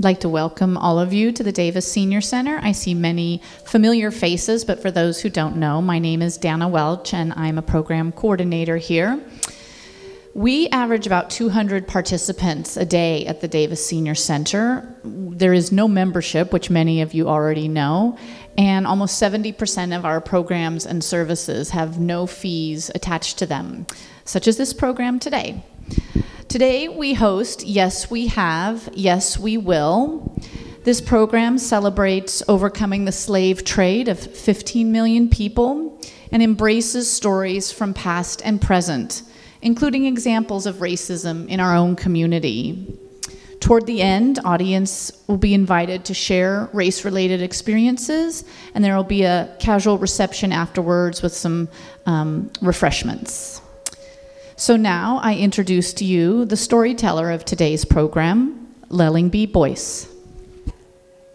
I'd like to welcome all of you to the Davis Senior Center. I see many familiar faces, but for those who don't know, my name is Dana Welch, and I'm a program coordinator here. We average about 200 participants a day at the Davis Senior Center. There is no membership, which many of you already know, and almost 70% of our programs and services have no fees attached to them, such as this program today. Today we host Yes We Have, Yes We Will. This program celebrates overcoming the slave trade of 15 million people and embraces stories from past and present, including examples of racism in our own community. Toward the end, audience will be invited to share race-related experiences, and there will be a casual reception afterwards with some refreshments. So now I introduce to you the storyteller of today's program, Lellingby Boyce.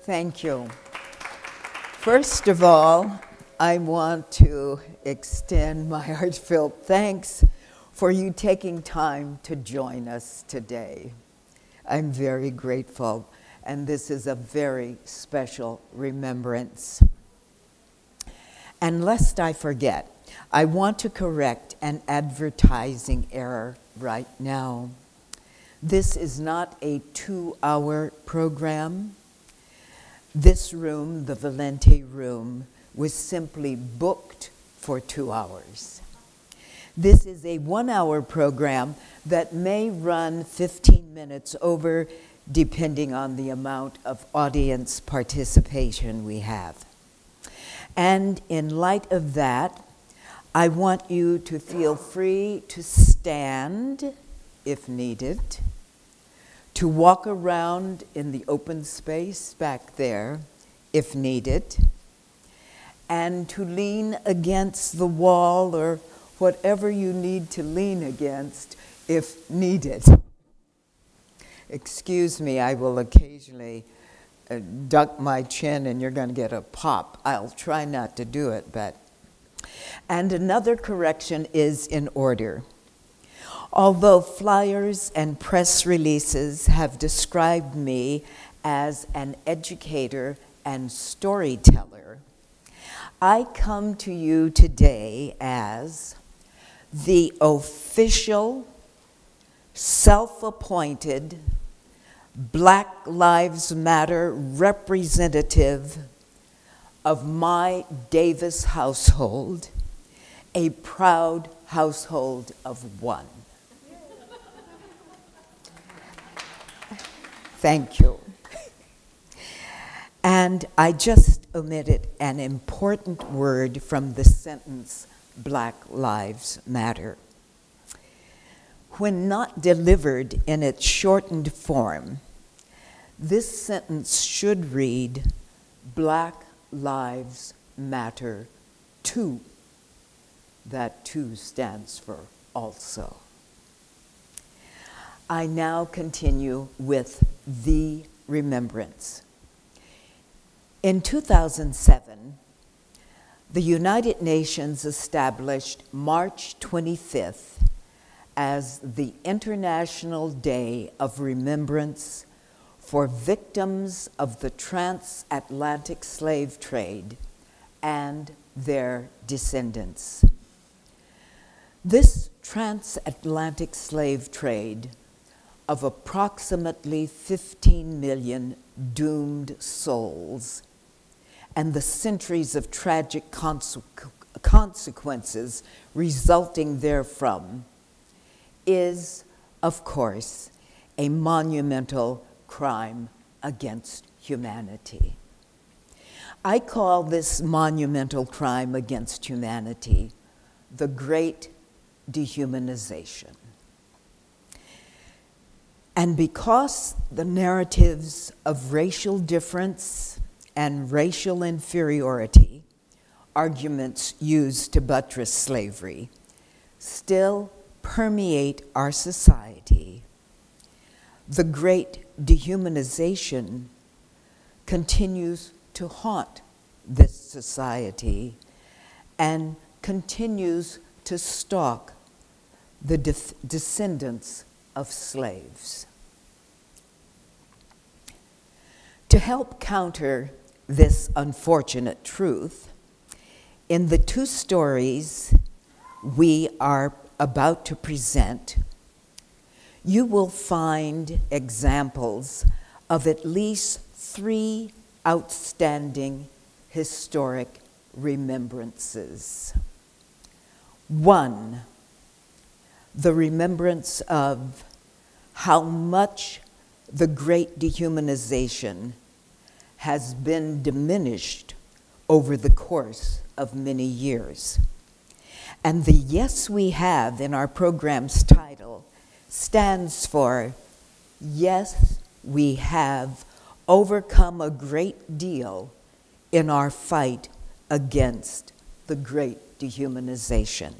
Thank you. First of all, I want to extend my heartfelt thanks for you taking time to join us today. I'm very grateful, and this is a very special remembrance. And lest I forget, I want to correct an advertising error right now. This is not a 2-hour program. This room, the Valente room, was simply booked for 2 hours. This is a 1-hour program that may run 15 minutes over, depending on the amount of audience participation we have. And in light of that, I want you to feel free to stand, if needed, to walk around in the open space back there, if needed, and to lean against the wall or whatever you need to lean against, if needed. Excuse me, I will occasionally duck my chin and you're going to get a pop. I'll try not to do it, but. And another correction is in order. Although flyers and press releases have described me as an educator and storyteller, I come to you today as the official, self-appointed Black Lives Matter representative of my Davis household, a proud household of one. Thank you. And I just omitted an important word from the sentence, Black Lives Matter. When not delivered in its shortened form, this sentence should read, Black Lives Matter Too. That too stands for also. I now continue with the remembrance. In 2007, the United Nations established March 25th as the International Day of Remembrance for victims of the transatlantic slave trade and their descendants. This transatlantic slave trade of approximately 15 million doomed souls and the centuries of tragic consequences resulting therefrom is, of course, a monumental crime against humanity. I call this monumental crime against humanity the Great Dehumanization. And because the narratives of racial difference and racial inferiority, arguments used to buttress slavery, still permeate our society, the Great Dehumanization continues to haunt this society and continues to stalk the descendants of slaves. To help counter this unfortunate truth, in the two stories we are about to present, you will find examples of at least three outstanding historic remembrances. One, the remembrance of how much the great dehumanization has been diminished over the course of many years. And the yes we have in our program's title stands for, yes, we have overcome a great deal in our fight against the great dehumanization.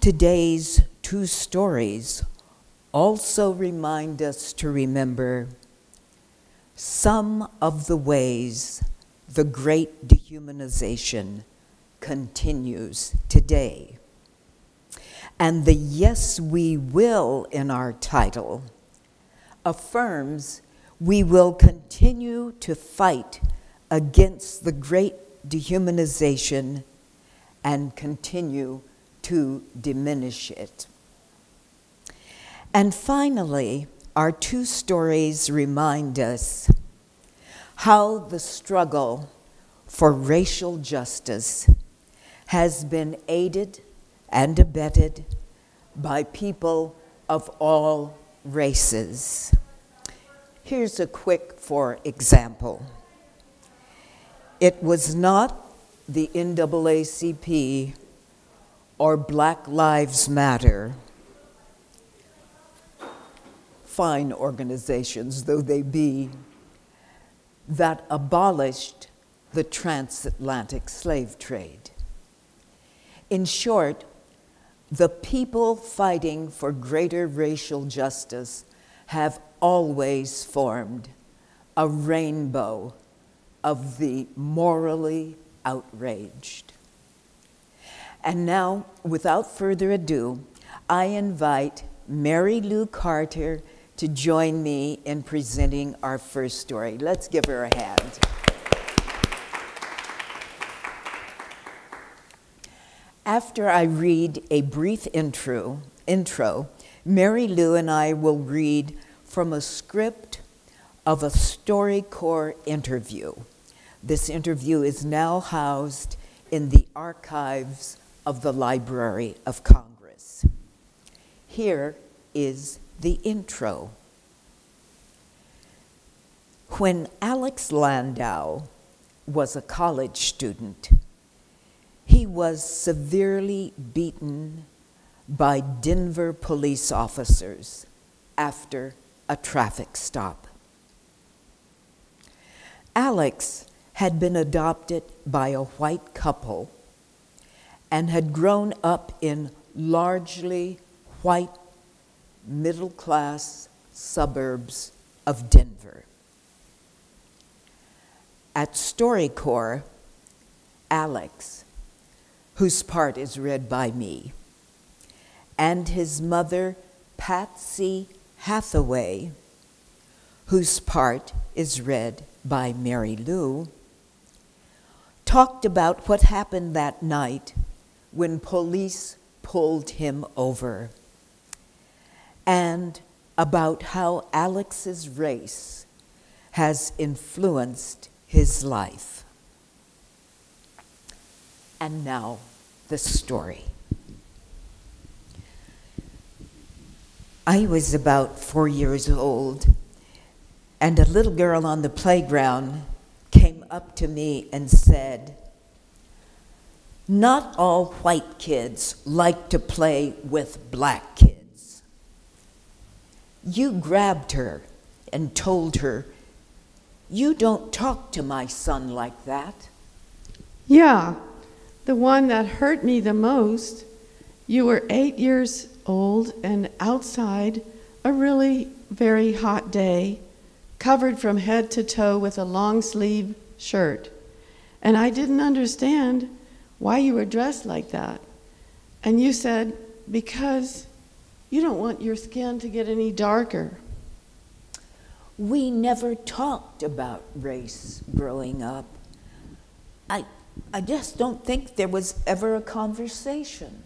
Today's two stories also remind us to remember some of the ways the great dehumanization continues today. And the yes we will in our title affirms we will continue to fight against the great dehumanization and continue to diminish it. And finally, our two stories remind us how the struggle for racial justice has been aided and abetted by people of all races. Here's a quick for example. It was not the NAACP or Black Lives Matter, fine organizations though they be, that abolished the transatlantic slave trade. In short, the people fighting for greater racial justice have always formed a rainbow of the morally outraged. And now, without further ado, I invite Mary Lou Carter to join me in presenting our first story. Let's give her a hand. After I read a brief intro, Mary Lou and I will read from a script of a StoryCorps interview. This interview is now housed in the archives of the Library of Congress. Here is the intro. When Alex Landau was a college student, he was severely beaten by Denver police officers after a traffic stop. Alex had been adopted by a white couple and had grown up in largely white, middle-class suburbs of Denver. At StoryCorps, Alex, whose part is read by me, and his mother, Patsy Hathaway, whose part is read by Mary Lou, talked about what happened that night when police pulled him over, and about how Alex's race has influenced his life. And now, the story. I was about 4 years old, and a little girl on the playground came up to me and said, "Not all white kids like to play with black kids." You grabbed her and told her, "You don't talk to my son like that." Yeah, the one that hurt me the most. You were 8 years old and outside, a really very hot day, covered from head to toe with a long sleeve shirt. And I didn't understand why you were dressed like that. And you said, because you don't want your skin to get any darker. We never talked about race growing up. I just don't think there was ever a conversation.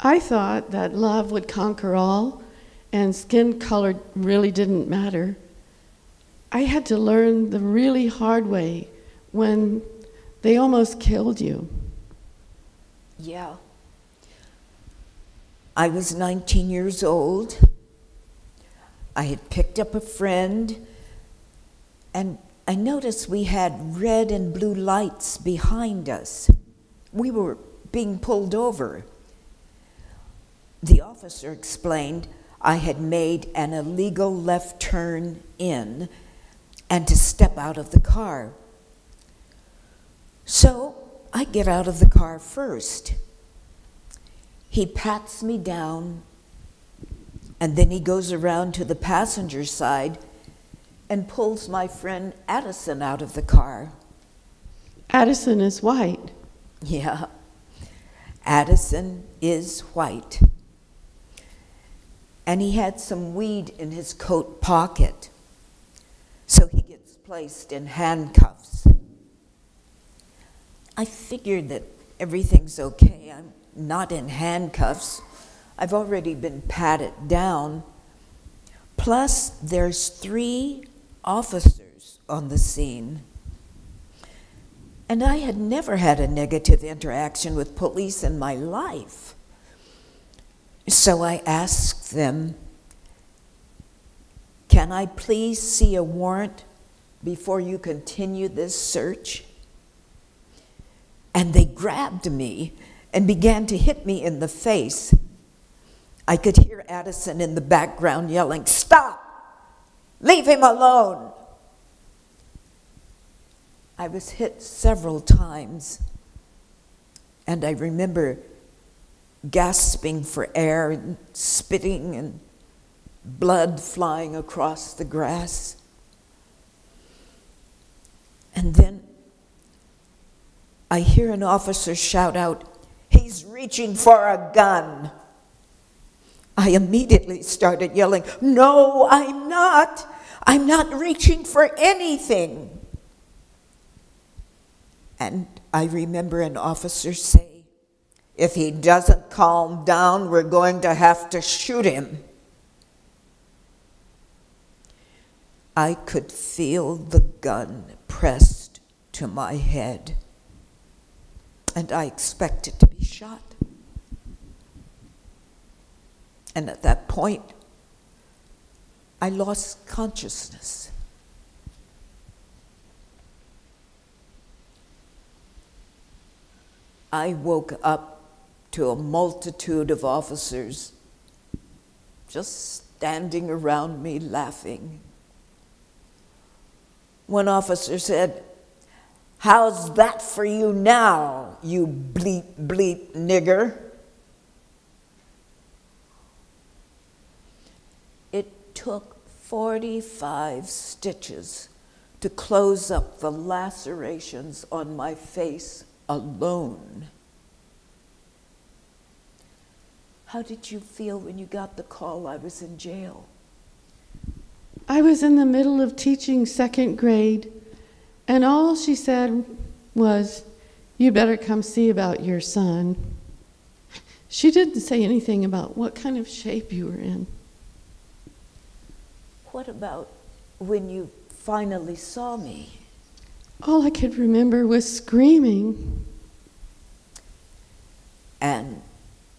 I thought that love would conquer all, and skin color really didn't matter. I had to learn the really hard way when they almost killed you. Yeah. I was 19 years old. I had picked up a friend, and I noticed we had red and blue lights behind us. We were being pulled over. The officer explained I had made an illegal left turn in and to step out of the car. So I get out of the car first. He pats me down, and then he goes around to the passenger side and pulls my friend Addison out of the car. Addison is white. Yeah, Addison is white. And he had some weed in his coat pocket, so he gets placed in handcuffs. I figured that everything's okay. I'm not in handcuffs. I've already been patted down. Plus, there's 3 officers on the scene. And I had never had a negative interaction with police in my life. So I asked them, "Can I please see a warrant before you continue this search?" And they grabbed me and began to hit me in the face. I could hear Addison in the background yelling, "Stop! Leave him alone!" I was hit several times, and I remember gasping for air and spitting and blood flying across the grass. And then I hear an officer shout out, "He's reaching for a gun." I immediately started yelling, "No, I'm not. I'm not reaching for anything." And I remember an officer say, "If he doesn't calm down, we're going to have to shoot him." I could feel the gun pressed to my head, and I expected to be shot. And at that point, I lost consciousness. I woke up to a multitude of officers just standing around me laughing. One officer said, "How's that for you now, you bleep, bleep nigger?" Took 45 stitches to close up the lacerations on my face alone. How did you feel when you got the call I was in jail? I was in the middle of teaching 2nd grade, and all she said was, "You better come see about your son." She didn't say anything about what kind of shape you were in. What about when you finally saw me? All I could remember was screaming. And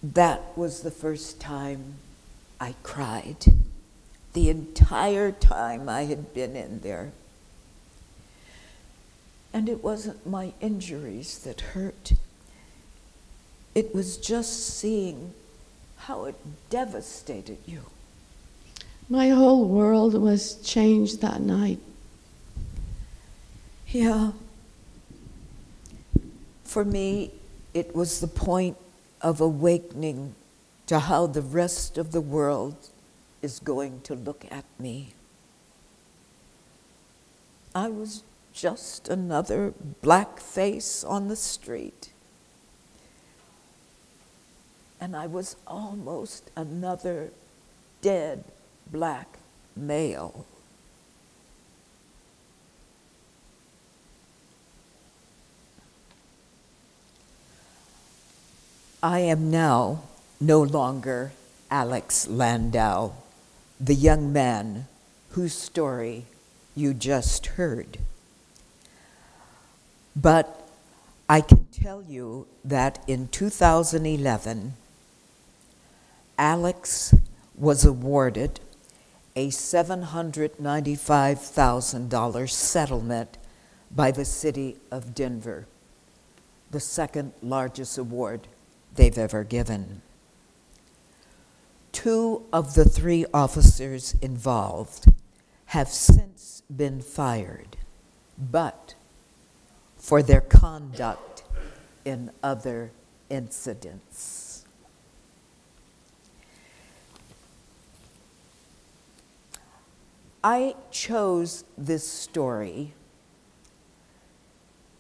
that was the first time I cried, the entire time I had been in there. And it wasn't my injuries that hurt. It was just seeing how it devastated you. My whole world was changed that night. Yeah. For me, it was the point of awakening to how the rest of the world is going to look at me. I was just another black face on the street. And I was almost another dead black male. I am now no longer Alex Landau, the young man whose story you just heard. But I can tell you that in 2011, Alex was awarded a $795,000 settlement by the city of Denver, the second largest award they've ever given. Two of the three officers involved have since been fired, but for their conduct in other incidents. I chose this story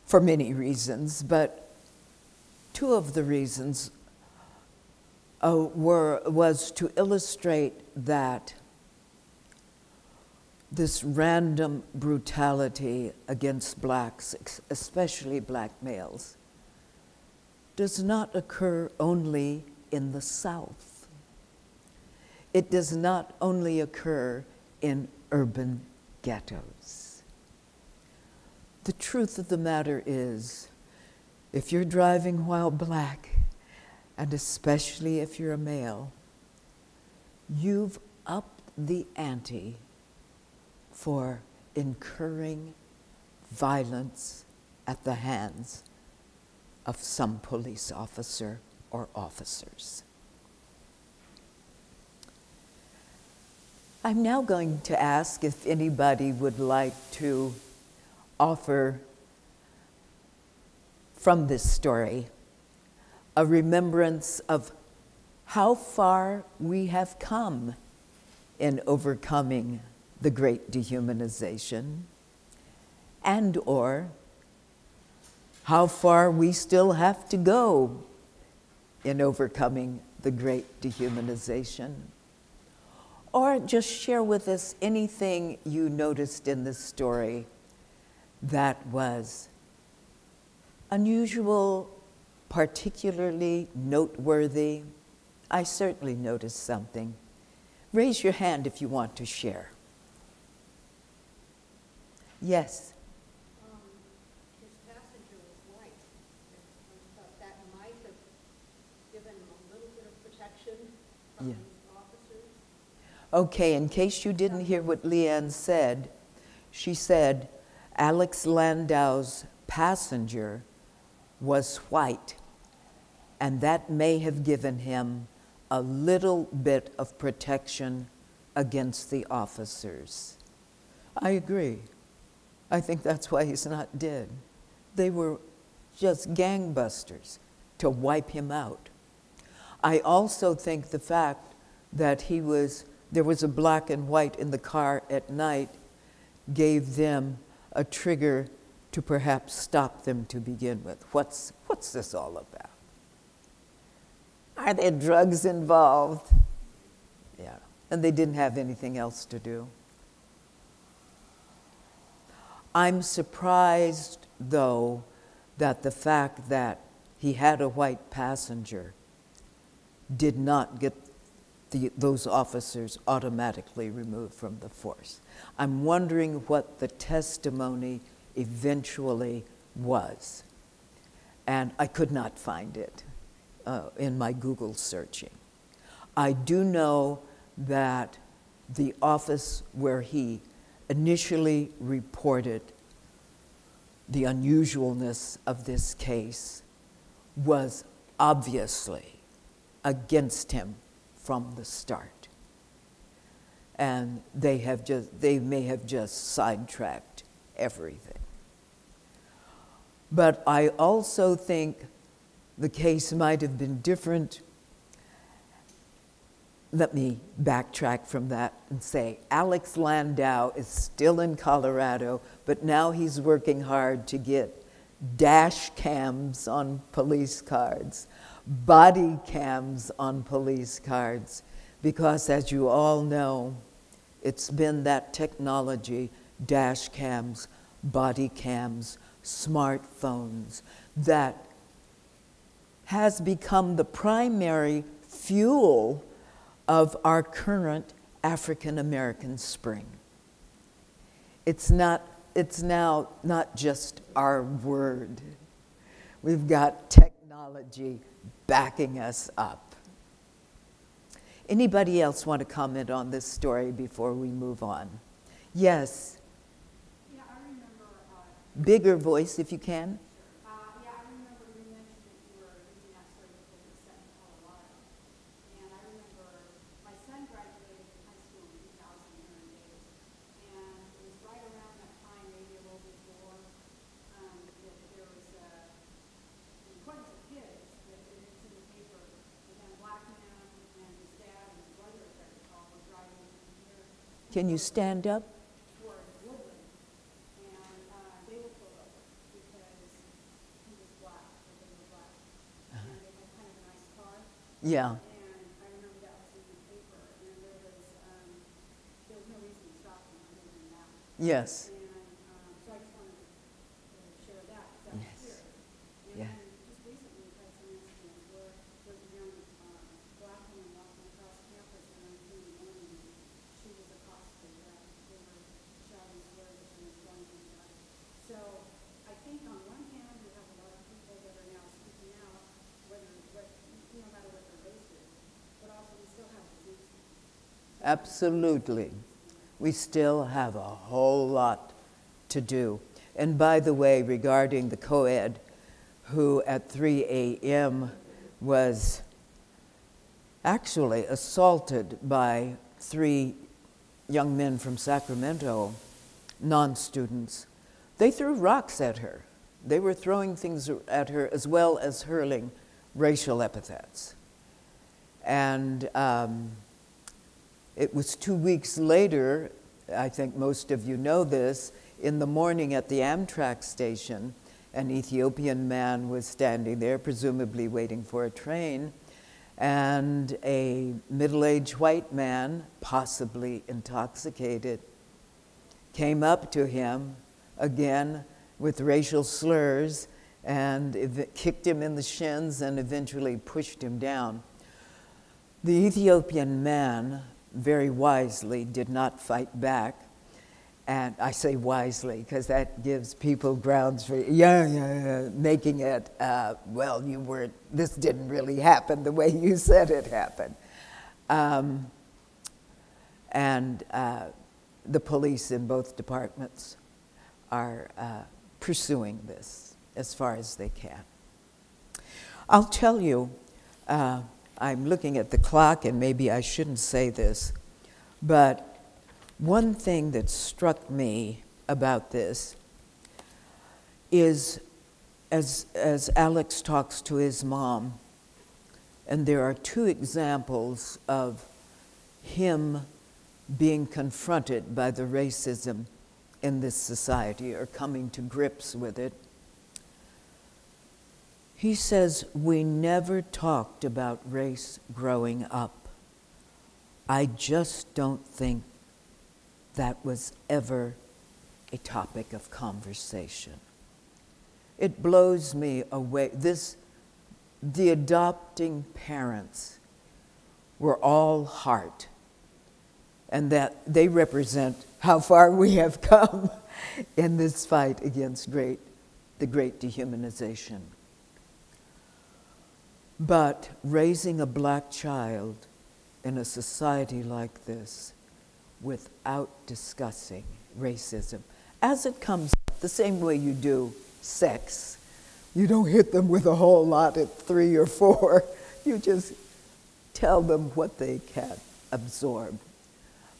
for many reasons, but two of the reasons was to illustrate that this random brutality against blacks, especially black males, does not occur only in the South. It does not only occur in urban ghettos. The truth of the matter is, if you're driving while black, and especially if you're a male, you've upped the ante for incurring violence at the hands of some police officer or officers. I'm now going to ask if anybody would like to offer from this story, a remembrance of how far we have come in overcoming the great dehumanization, and or how far we still have to go in overcoming the great dehumanization. Or just share with us anything you noticed in this story that was unusual, particularly noteworthy. I certainly noticed something. Raise your hand if you want to share. Yes? His passenger was white. I thought that might have given him a little bit of protection from the officers. Okay, in case you didn't hear what Leanne said, she said Alex Landau's passenger was white, and that may have given him a little bit of protection against the officers. I agree. I think that's why he's not dead. They were just gangbusters to wipe him out. I also think the fact that there was a black and white in the car at night gave them a trigger to perhaps stop them to begin with. What's this all about? Are there drugs involved? Yeah, and they didn't have anything else to do. I'm surprised, though, that the fact that he had a white passenger did not get those officers automatically removed from the force. I'm wondering what the testimony eventually was. And I could not find it in my Google searching. I do know that the office where he initially reported the unusualness of this case was obviously against him from the start. And they may have just sidetracked everything. But I also think the case might have been different. Let me backtrack from that and say Alex Landau is still in Colorado, but now he's working hard to get dash cams on police cars, body cams on police cars, because as you all know, It's been that technology, dash cams, body cams, smartphones, that has become the primary fuel of our current African American spring. It's now not just our word. We've got technology backing us up. Anybody else want to comment on this story before we move on? Yes. Yeah, I remember. Bigger voice if you can. Can you stand up? Yeah. Yes. Absolutely. We still have a whole lot to do. And by the way, regarding the co-ed who at 3 a.m. was actually assaulted by 3 young men from Sacramento, non-students, they threw rocks at her. They were throwing things at her as well as hurling racial epithets. And it was 2 weeks later, I think most of you know this, in the morning at the Amtrak station, an Ethiopian man was standing there, presumably waiting for a train, and a middle-aged white man, possibly intoxicated, came up to him, again, with racial slurs, and kicked him in the shins and eventually pushed him down. The Ethiopian man, very wisely, did not fight back. And I say wisely because that gives people grounds for making it, well, you weren't, this didn't really happen the way you said it happened. The police in both departments are pursuing this as far as they can. I'll tell you, I'm looking at the clock, and maybe I shouldn't say this, but one thing that struck me about this is, as Alex talks to his mom, and there are 2 examples of him being confronted by the racism in this society or coming to grips with it. He says, we never talked about race growing up. I just don't think that was ever a topic of conversation. It blows me away. The adopting parents were all heart, and that they represent how far we have come in this fight against the great dehumanization. But raising a black child in a society like this without discussing racism, as it comes up, the same way you do sex, you don't hit them with a whole lot at 3 or 4. You just tell them what they can absorb.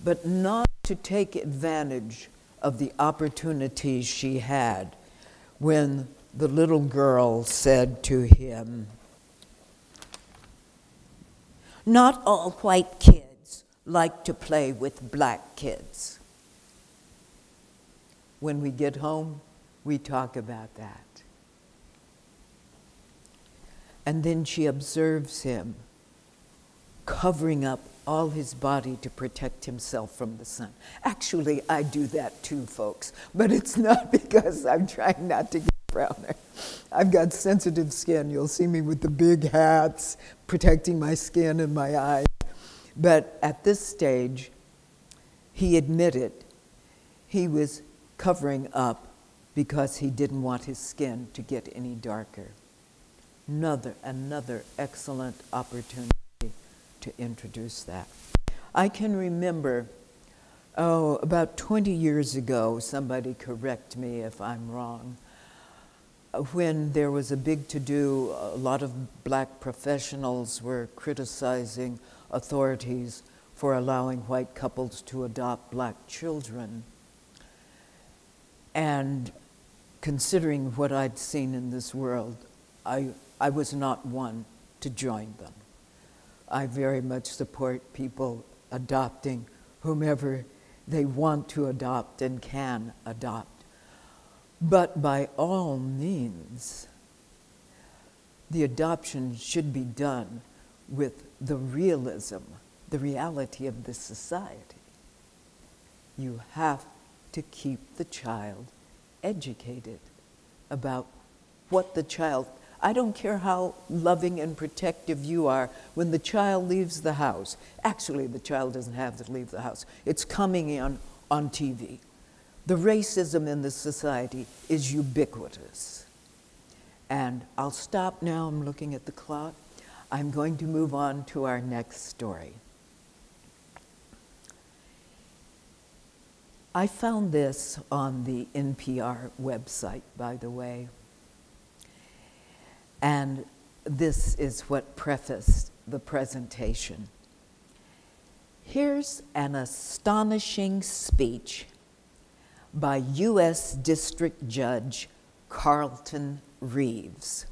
But not to take advantage of the opportunities she had when the little girl said to him, "Not all white kids like to play with black kids." When we get home, we talk about that. And then she observes him covering up all his body to protect himself from the sun. Actually, I do that too, folks, but it's not because I'm trying not to get browner. I've got sensitive skin. You'll see me with the big hats protecting my skin and my eyes. But at this stage, he admitted he was covering up because he didn't want his skin to get any darker. Another excellent opportunity to introduce that. I can remember, oh, about 20 years ago, somebody correct me if I'm wrong, when there was a big to-do, a lot of black professionals were criticizing authorities for allowing white couples to adopt black children. And considering what I'd seen in this world, I was not one to join them. I very much support people adopting whomever they want to adopt and can adopt. But by all means, the adoption should be done with the realism, the reality of the society. You have to keep the child educated about what the child, I don't care how loving and protective you are, when the child leaves the house, actually the child doesn't have to leave the house, it's coming in on TV. The racism in this society is ubiquitous. And I'll stop now, I'm looking at the clock. I'm going to move on to our next story. I found this on the NPR website, by the way. And this is what prefaced the presentation. Here's an astonishing speech by U.S. District Judge Carlton Reeves,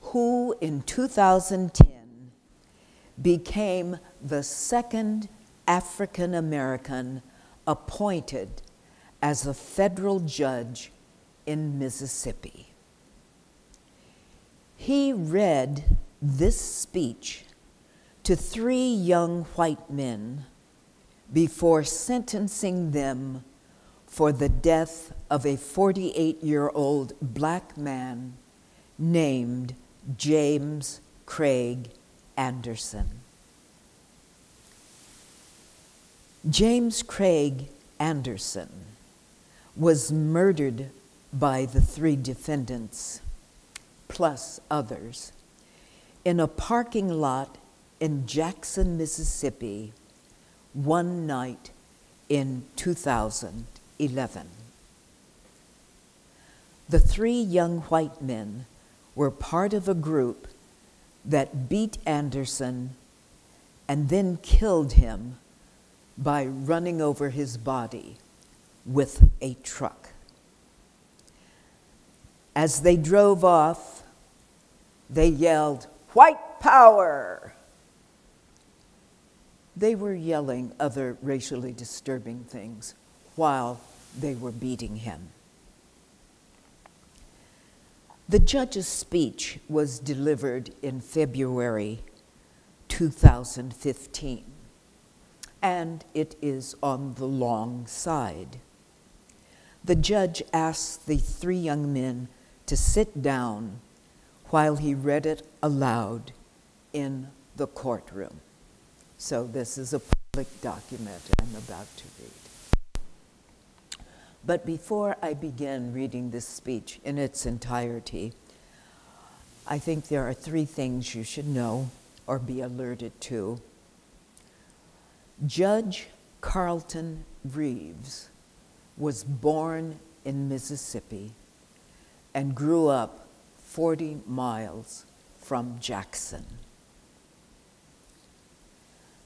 who in 2010 became the second African American appointed as a federal judge in Mississippi. He read this speech to 3 young white men before sentencing them for the death of a 48-year-old black man named James Craig Anderson. James Craig Anderson was murdered by the 3 defendants, plus others, in a parking lot in Jackson, Mississippi, one night in 2011. The 3 young white men were part of a group that beat Anderson and then killed him by running over his body with a truck. As they drove off, they yelled, "White power!" They were yelling other racially disturbing things while they were beating him. The judge's speech was delivered in February 2015. And it is on the long side. The judge asked the 3 young men to sit down while he read it aloud in the courtroom. So this is a public document I'm about to read. But before I begin reading this speech in its entirety, I think there are 3 things you should know or be alerted to. Judge Carlton Reeves was born in Mississippi and grew up 40 miles from Jackson.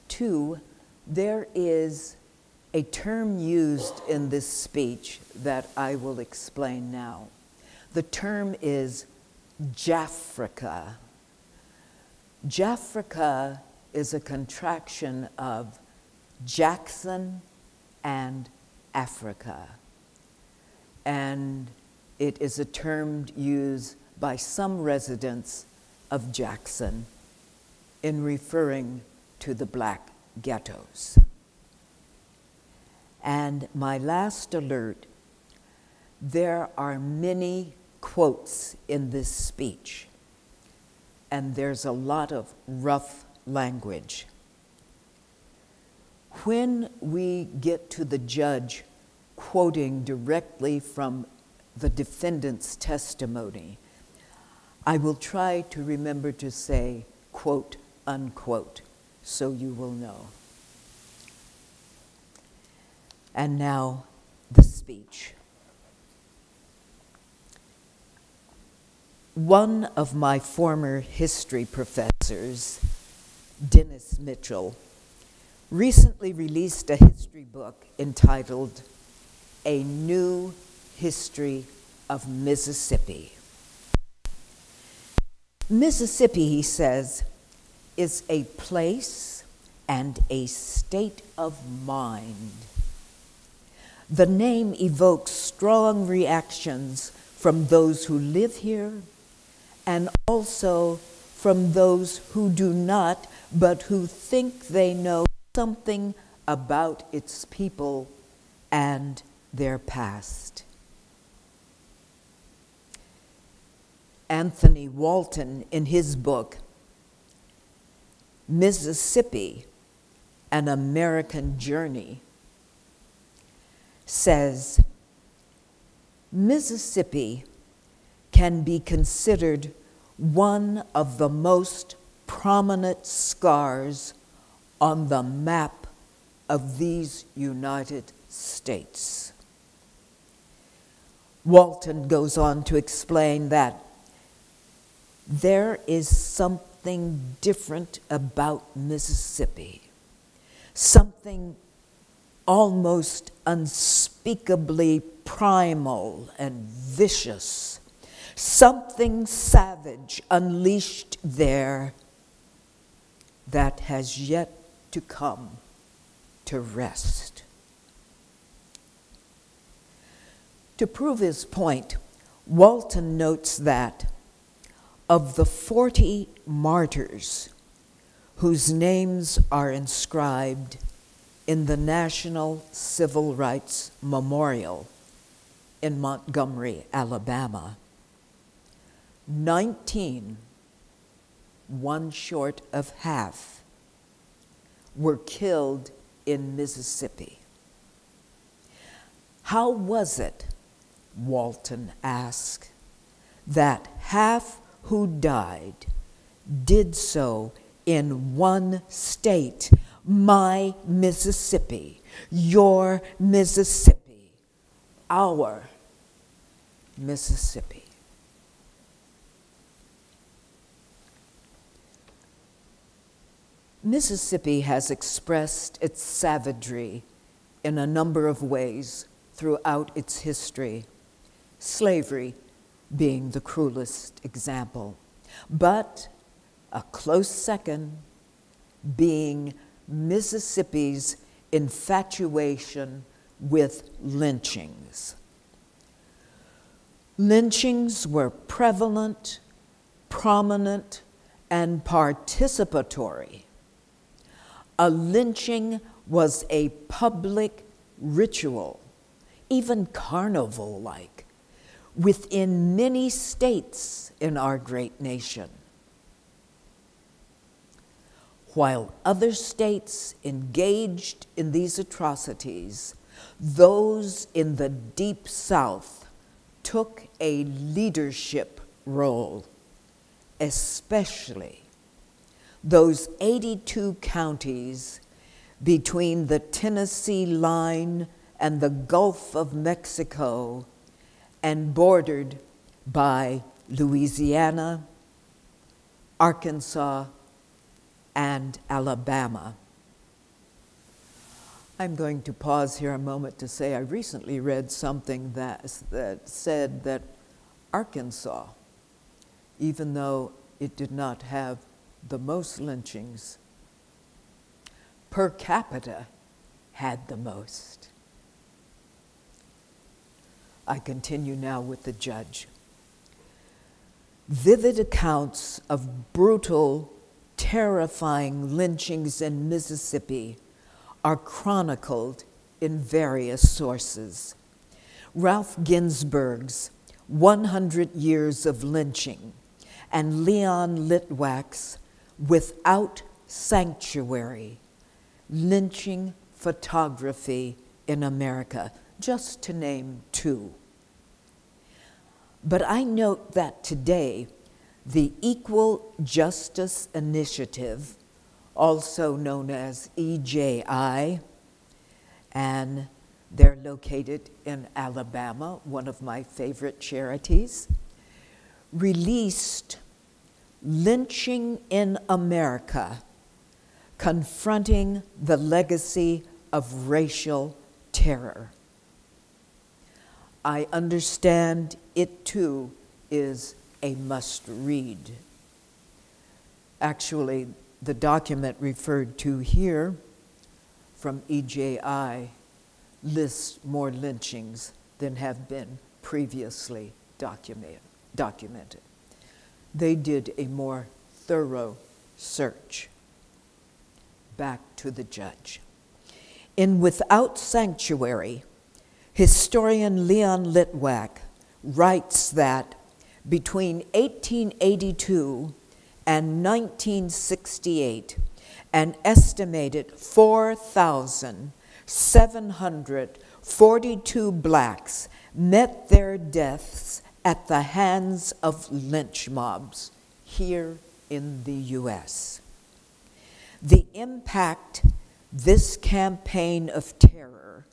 2, there is a term used in this speech that I will explain now. The term is Jafrica. Jafrica is a contraction of Jackson and Africa. And it is a term used by some residents of Jackson in referring to the black ghettos. And my last alert, there are many quotes in this speech, and there's a lot of rough language. When we get to the judge quoting directly from the defendant's testimony, I will try to remember to say, quote, unquote, so you will know. And now, the speech. One of my former history professors, Dennis Mitchell, recently released a history book entitled A New History of Mississippi. Mississippi, he says, is a place and a state of mind. The name evokes strong reactions from those who live here and also from those who do not, but who think they know something about its people and their past. Anthony Walton, in his book, Mississippi, An American Journey, says, Mississippi can be considered one of the most prominent scars on the map of these United States. Walton goes on to explain that there is something different about Mississippi, something almost unspeakably primal and vicious, something savage unleashed there that has yet to come to rest. To prove his point, Walton notes that of the 40 martyrs whose names are inscribed in the National Civil Rights Memorial in Montgomery, Alabama, 19, one short of half, were killed in Mississippi. How was it, Walton asked, that half who died did so in one state, my Mississippi, your Mississippi, our Mississippi? Mississippi has expressed its savagery in a number of ways throughout its history, slavery being the cruelest example, but a close second being Mississippi's infatuation with lynchings. Lynchings were prevalent, prominent, and participatory. A lynching was a public ritual, even carnival-like, within many states in our great nation, while other states engaged in these atrocities. Those in the Deep South took a leadership role, especially those 82 counties between the Tennessee line and the Gulf of Mexico and bordered by Louisiana, Arkansas, and Alabama. I'm going to pause here a moment to say I recently read something that said that Arkansas, even though it did not have the most lynchings, per capita had the most. I continue now with the judge. Vivid accounts of brutal terrifying lynchings in Mississippi are chronicled in various sources. Ralph Ginsburg's 100 Years of Lynching and Leon Litwack's Without Sanctuary, Lynching Photography in America, just to name two. But I note that today, the Equal Justice Initiative, also known as EJI, and they're located in Alabama, one of my favorite charities, released Lynching in America, Confronting the Legacy of Racial Terror. I understand it too is a must read. Actually, the document referred to here from EJI lists more lynchings than have been previously documented. They did a more thorough search. Back to the judge. In Without Sanctuary, historian Leon Litwack writes that between 1882 and 1968, an estimated 4,742 blacks met their deaths at the hands of lynch mobs here in the U.S. The impact this campaign of terror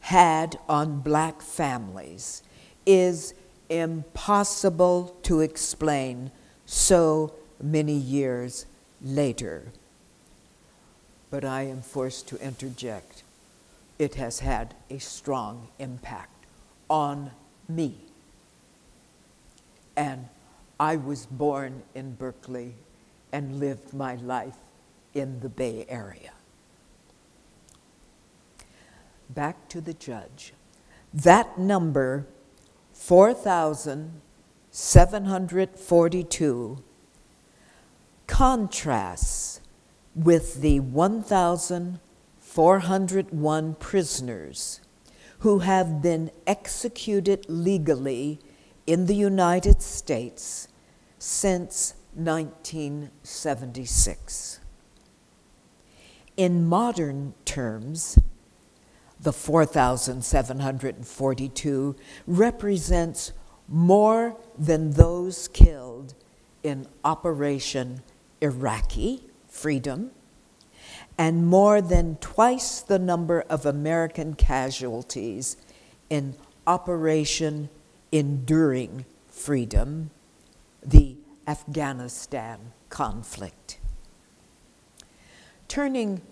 had on black families is impossible to explain so many years later. But I am forced to interject. It has had a strong impact on me. And I was born in Berkeley and lived my life in the Bay Area. Back to the judge. That number, 4,742, contrasts with the 1,401 prisoners who have been executed legally in the United States since 1976. In modern terms, the 4,742 represents more than those killed in Operation Iraqi Freedom, and more than twice the number of American casualties in Operation Enduring Freedom, the Afghanistan conflict. Turning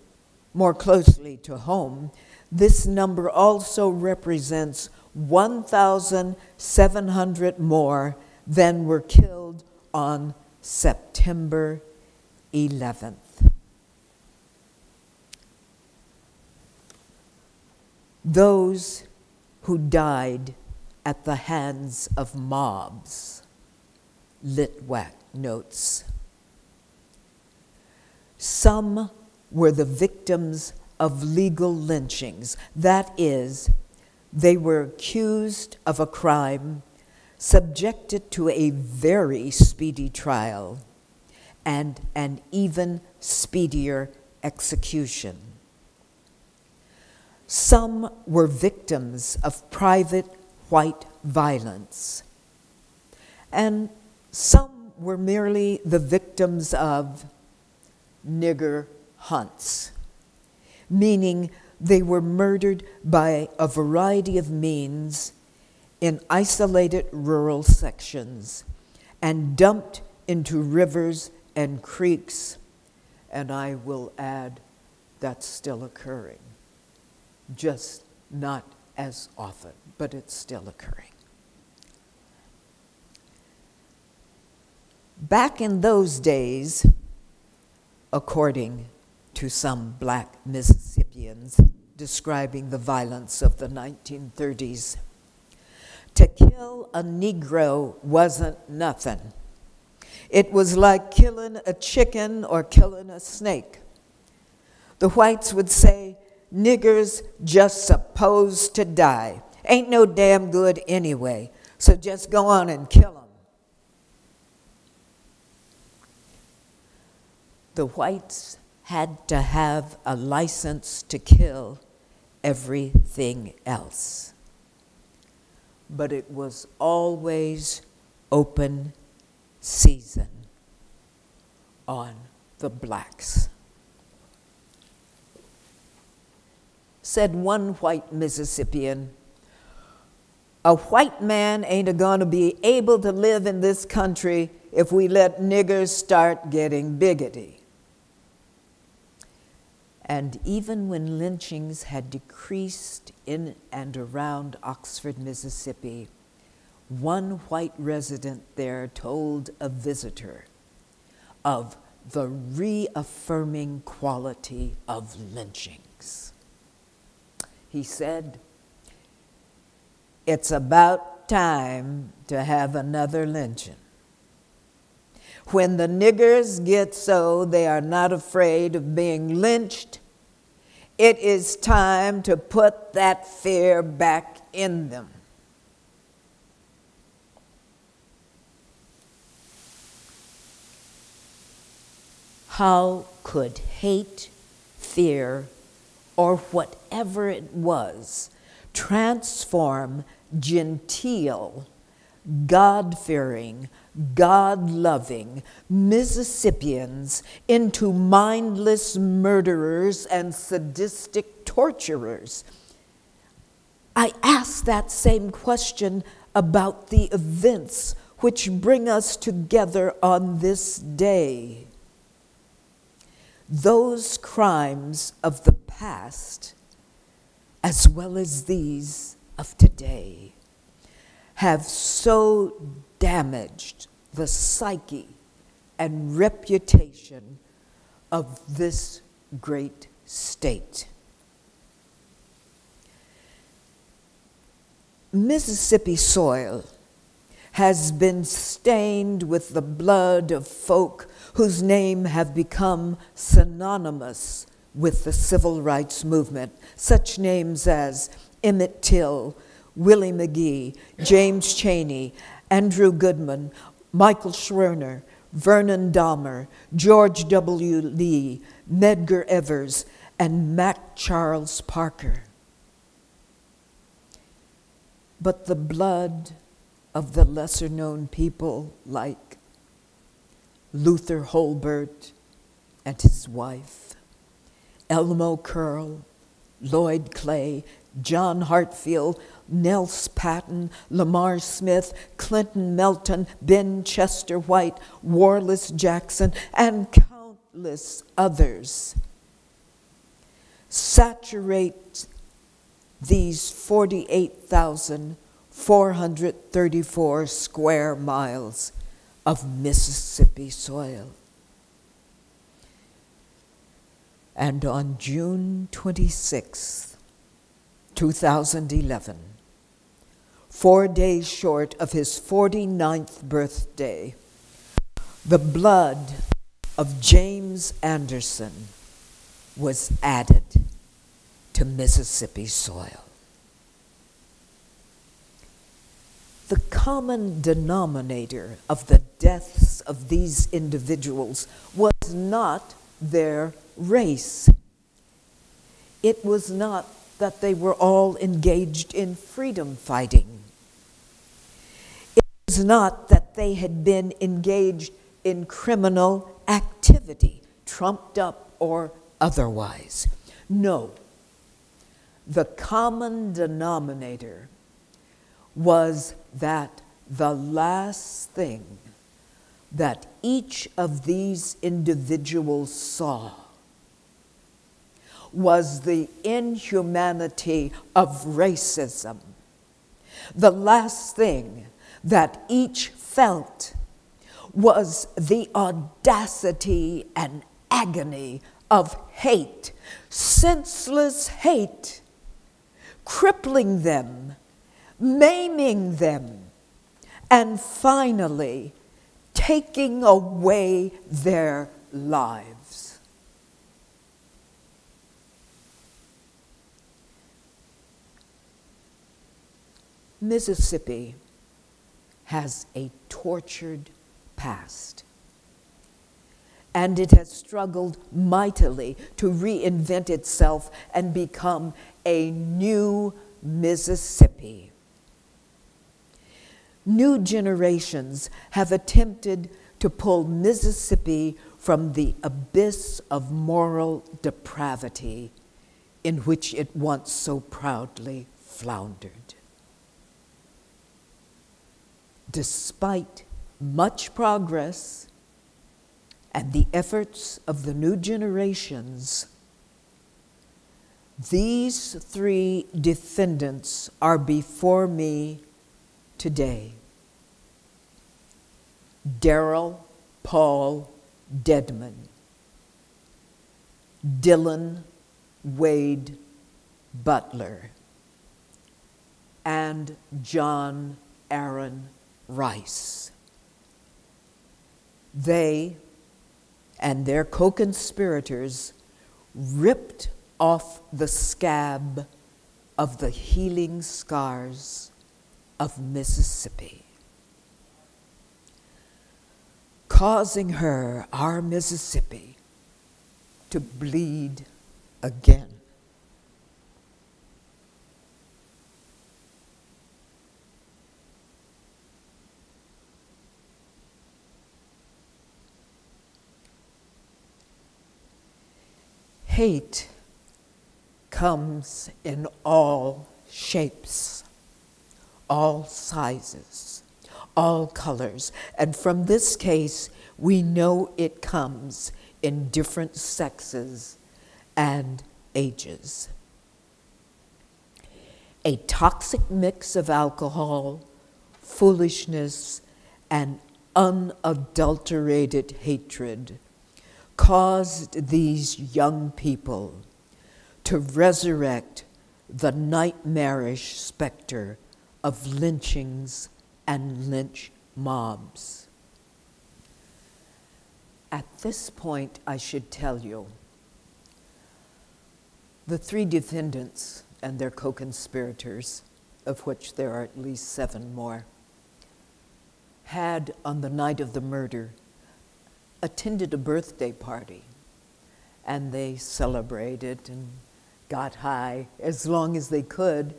more closely to home, this number also represents 1,700 more than were killed on September 11th. Those who died at the hands of mobs, Litwack notes. Some were the victims of legal lynchings. That is, they were accused of a crime, subjected to a very speedy trial, and an even speedier execution. Some were victims of private white violence, and some were merely the victims of nigger hunts, meaning they were murdered by a variety of means in isolated rural sections and dumped into rivers and creeks, and I will add that's still occurring, just not as often, but it's still occurring. Back in those days, according to some black Mississippians describing the violence of the 1930s, to kill a Negro wasn't nothing. It was like killing a chicken or killing a snake. The whites would say, niggers just supposed to die. Ain't no damn good anyway, so just go on and kill them. The whites had to have a license to kill everything else. But it was always open season on the blacks. Said one white Mississippian, a white man ain't gonna be able to live in this country if we let niggers start getting bigoted. And even when lynchings had decreased in and around Oxford, Mississippi, one white resident there told a visitor of the reaffirming quality of lynchings. He said, it's about time to have another lynching. When the niggers get so they are not afraid of being lynched, it is time to put that fear back in them. How could hate, fear, or whatever it was, transform genteel, God-fearing, God-loving Mississippians into mindless murderers and sadistic torturers? I ask that same question about the events which bring us together on this day. Those crimes of the past, as well as these of today, have so damaged the psyche and reputation of this great state. Mississippi soil has been stained with the blood of folk whose name have become synonymous with the civil rights movement, such names as Emmett Till, Willie McGee, James Cheney, Andrew Goodman, Michael Schwerner, Vernon Dahmer, George W. Lee, Medgar Evers, and Mac Charles Parker. But the blood of the lesser-known people like Luther Holbert and his wife, Elmo Curl, Lloyd Clay, John Hartfield, Nels Patton, Lamar Smith, Clinton Melton, Ben Chester White, Warless Jackson, and countless others saturate these 48,434 square miles of Mississippi soil. And on June 26, 2011, 4 days short of his 49th birthday, the blood of James Anderson was added to Mississippi soil. The common denominator of the deaths of these individuals was not their race. It was not that they were all engaged in freedom fighting. It was not that they had been engaged in criminal activity, trumped up or otherwise. No, the common denominator was that the last thing that each of these individuals saw was the inhumanity of racism. The last thing that each felt was the audacity and agony of hate, senseless hate, crippling them, maiming them, and finally taking away their lives. Mississippi has a tortured past, and it has struggled mightily to reinvent itself and become a new Mississippi. New generations have attempted to pull Mississippi from the abyss of moral depravity in which it once so proudly floundered. Despite much progress and the efforts of the new generations, these three defendants are before me today. Darrell Paul Dedman, Dylan Wade Butler, and John Aaron Rice. They and their co-conspirators ripped off the scab of the healing scars of Mississippi, causing her, our Mississippi, to bleed again. Hate comes in all shapes, all sizes, all colors, and from this case, we know it comes in different sexes and ages. A toxic mix of alcohol, foolishness, and unadulterated hatred caused these young people to resurrect the nightmarish specter of lynchings and lynch mobs. At this point, I should tell you, the three defendants and their co-conspirators, of which there are at least 7 more, had, on the night of the murder, attended a birthday party, and they celebrated and got high as long as they could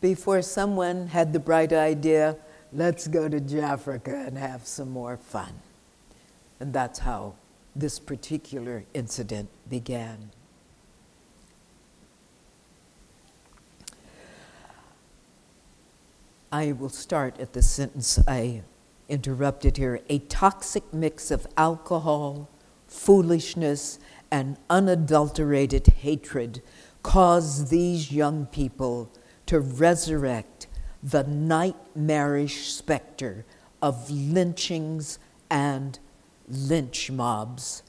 before someone had the bright idea, let's go to Jafrica and have some more fun. And that's how this particular incident began. I will start at the sentence I interrupted here. A toxic mix of alcohol, foolishness, and unadulterated hatred caused these young people to resurrect the nightmarish specter of lynchings and lynch mobs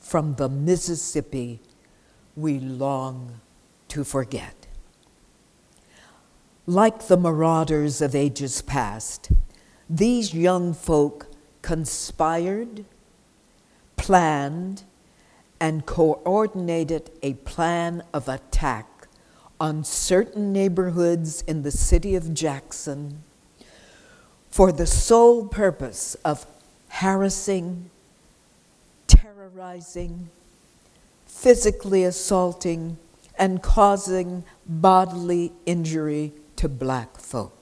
from the Mississippi we long to forget. Like the marauders of ages past, these young folk conspired, planned, and coordinated a plan of attack on certain neighborhoods in the city of Jackson for the sole purpose of harassing, terrorizing, physically assaulting, and causing bodily injury to black folk.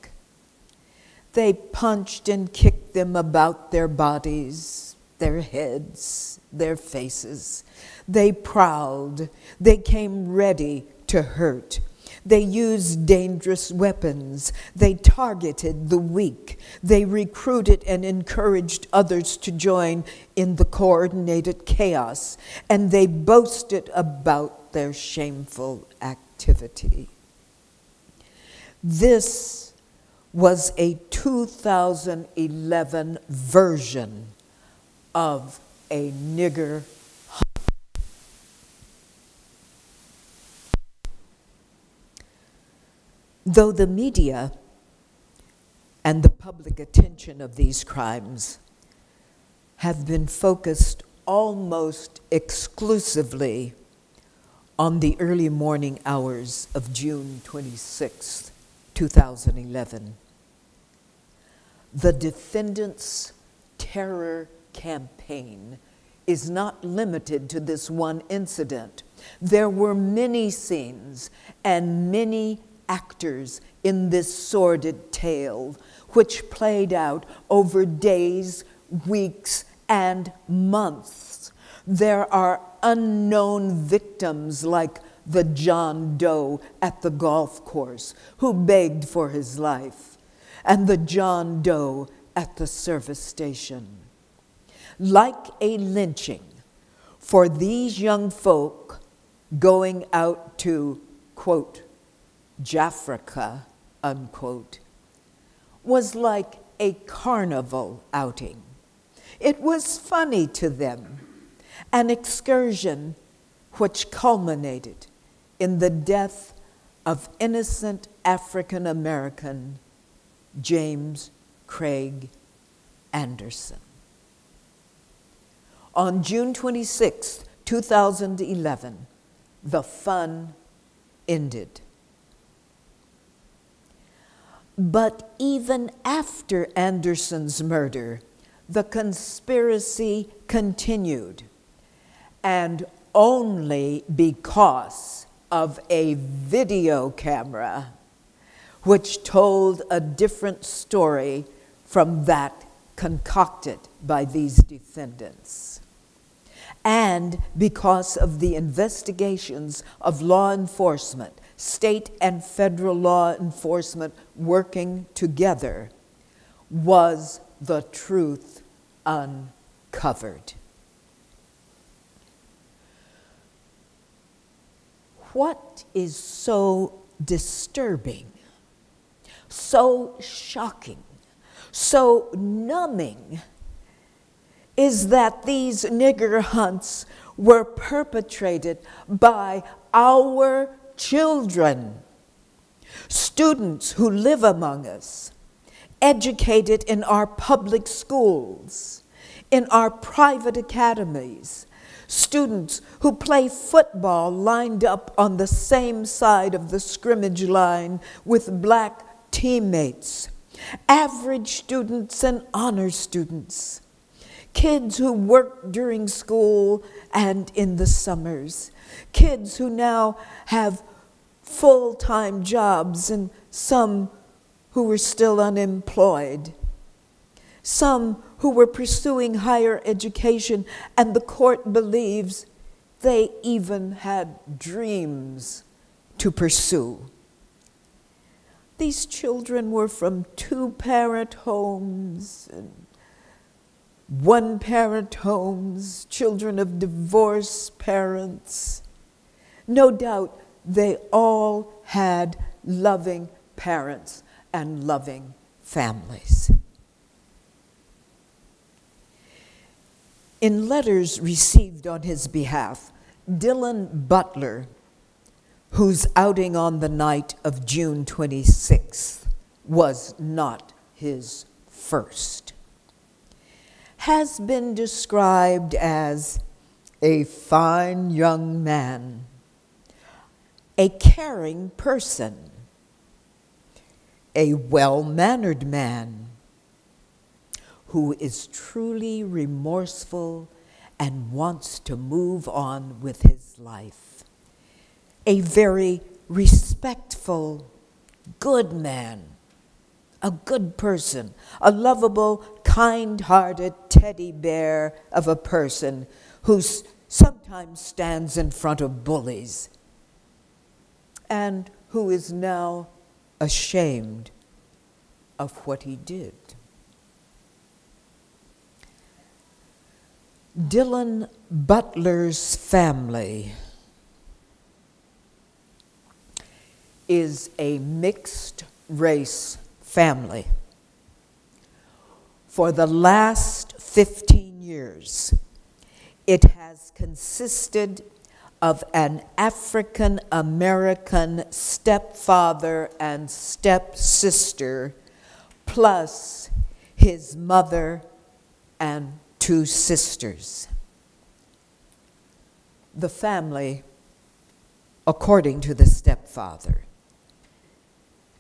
They punched and kicked them about their bodies, their heads, their faces. They prowled, they came ready to hurt. They used dangerous weapons. They targeted the weak. They recruited and encouraged others to join in the coordinated chaos, and they boasted about their shameful activity. This was a 2011 version of a nigger hunt. Though the media and the public attention of these crimes have been focused almost exclusively on the early morning hours of June 26, 2011. The defendants' terror campaign is not limited to this one incident. There were many scenes and many actors in this sordid tale, which played out over days, weeks, and months. There are unknown victims like the John Doe at the golf course who begged for his life, and the John Doe at the service station. Like a lynching, for these young folk going out to, quote, Jafrica, unquote, was like a carnival outing. It was funny to them, an excursion which culminated in the death of innocent African-American James Craig Anderson. On June 26, 2011, the fun ended. But even after Anderson's murder, the conspiracy continued, and only because of a video camera which told a different story from that concocted by these defendants, and because of the investigations of law enforcement, state and federal law enforcement working together, was the truth uncovered. What is so disturbing, so shocking, so numbing is that these nigger hunts were perpetrated by our children, students who live among us, educated in our public schools, in our private academies, students who play football lined up on the same side of the scrimmage line with black teammates, average students and honor students, kids who work during school and in the summers, kids who now have full-time jobs and some who were still unemployed, some who were pursuing higher education, and the court believes they even had dreams to pursue. These children were from two-parent homes and one-parent homes, children of divorced parents. No doubt they all had loving parents and loving families. In letters received on his behalf, Dylan Butler, whose outing on the night of June 26th was not his first, has been described as a fine young man, a caring person, a well-mannered man who is truly remorseful and wants to move on with his life, a very respectful, good man, a good person, a lovable, kind-hearted teddy bear of a person who sometimes stands in front of bullies and who is now ashamed of what he did. Dylan Butler's family is a mixed race family. For the last 15 years, it has consisted of an African-American stepfather and stepsister, plus his mother and two sisters. The family, according to the stepfather,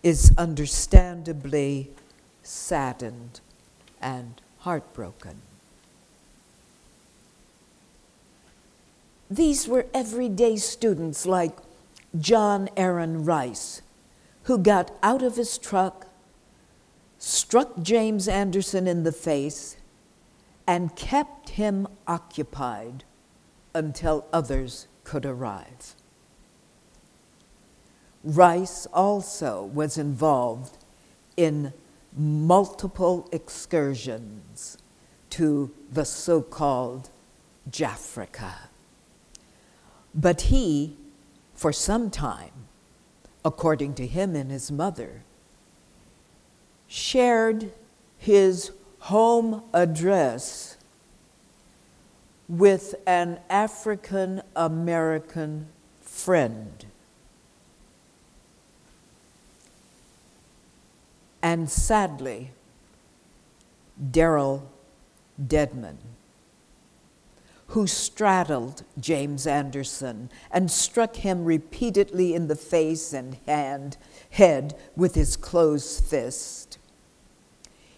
is understandably saddened and heartbroken. These were everyday students like John Aaron Rice, who got out of his truck, struck James Anderson in the face, and kept him occupied until others could arrive. Rice also was involved in multiple excursions to the so-called Jafrica. But he, for some time, according to him and his mother, shared his home address with an African-American friend. And sadly, Darrell Dedman, who straddled James Anderson and struck him repeatedly in the face and head with his closed fist.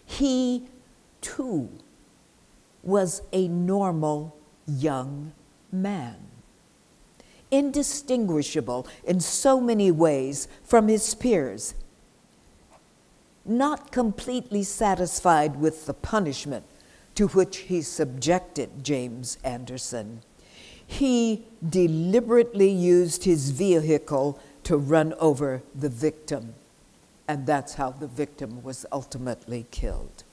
He, too, was a normal young man, indistinguishable in so many ways from his peers, not completely satisfied with the punishment to which he subjected James Anderson. He deliberately used his vehicle to run over the victim, and that's how the victim was ultimately killed.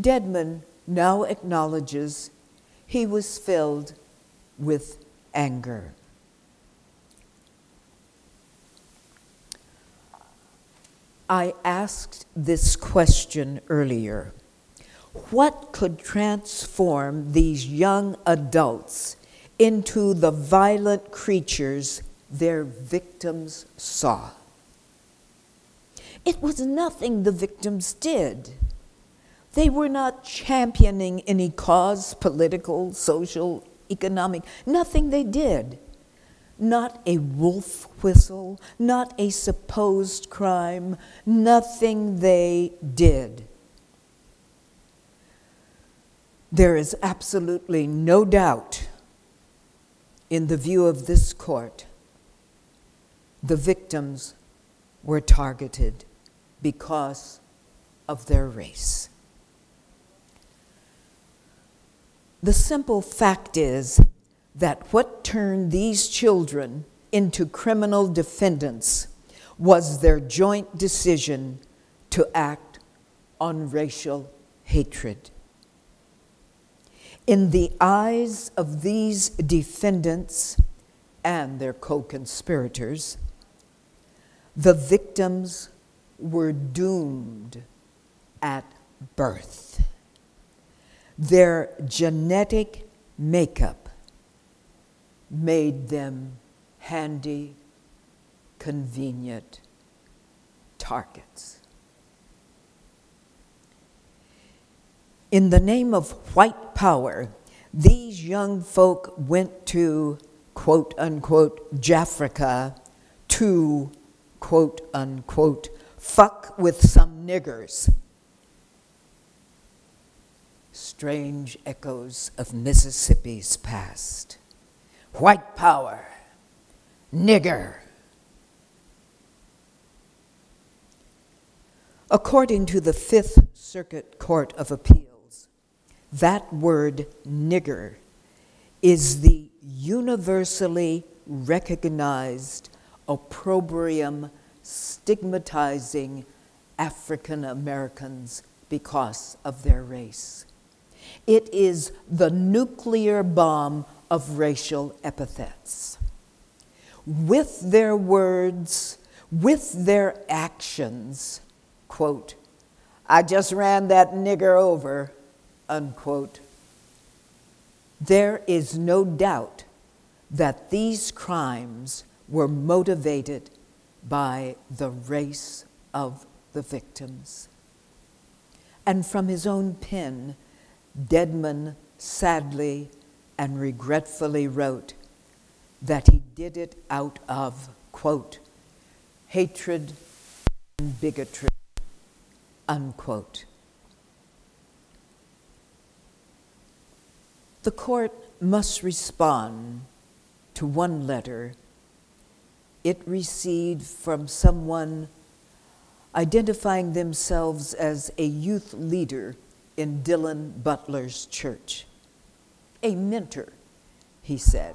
Dedman now acknowledges he was filled with anger. I asked this question earlier. What could transform these young adults into the violent creatures their victims saw? It was nothing the victims did. They were not championing any cause, political, social, economic, nothing they did. Not a wolf whistle, not a supposed crime, nothing they did. There is absolutely no doubt, in the view of this court, the victims were targeted because of their race. The simple fact is that what turned these children into criminal defendants was their joint decision to act on racial hatred. In the eyes of these defendants and their co-conspirators, the victims were doomed at birth. Their genetic makeup made them handy, convenient targets. In the name of white power, these young folk went to, quote unquote, Jafrica to, quote unquote, fuck with some niggers. Strange echoes of Mississippi's past. White power, nigger. According to the Fifth Circuit Court of Appeal, that word, nigger, is the universally recognized opprobrium stigmatizing African Americans because of their race. It is the nuclear bomb of racial epithets. With their words, with their actions, quote, I just ran that nigger over, unquote, there is no doubt that these crimes were motivated by the race of the victims. And from his own pen, Dedman sadly and regretfully wrote that he did it out of, quote, hatred and bigotry, unquote. The court must respond to one letter it received from someone identifying themselves as a youth leader in Dylan Butler's church. A mentor, he said.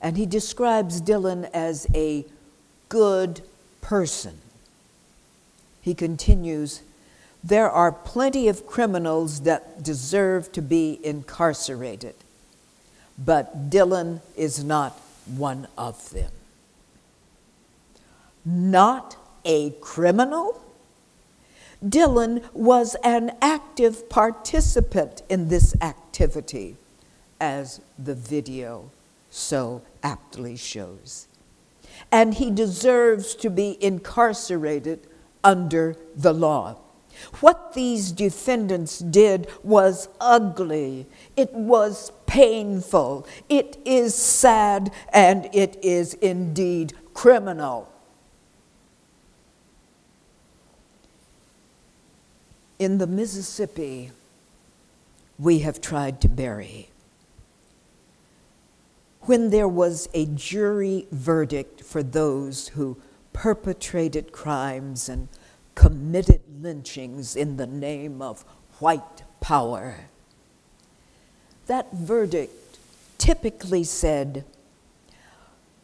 And he describes Dylan as a good person. He continues, there are plenty of criminals that deserve to be incarcerated, but Dylan is not one of them. Not a criminal? Dylan was an active participant in this activity, as the video so aptly shows. And he deserves to be incarcerated under the law. What these defendants did was ugly, it was painful, it is sad, and it is indeed criminal. In the Mississippi, we have tried to bury. When there was a jury verdict for those who perpetrated crimes and committed lynchings in the name of white power, that verdict typically said,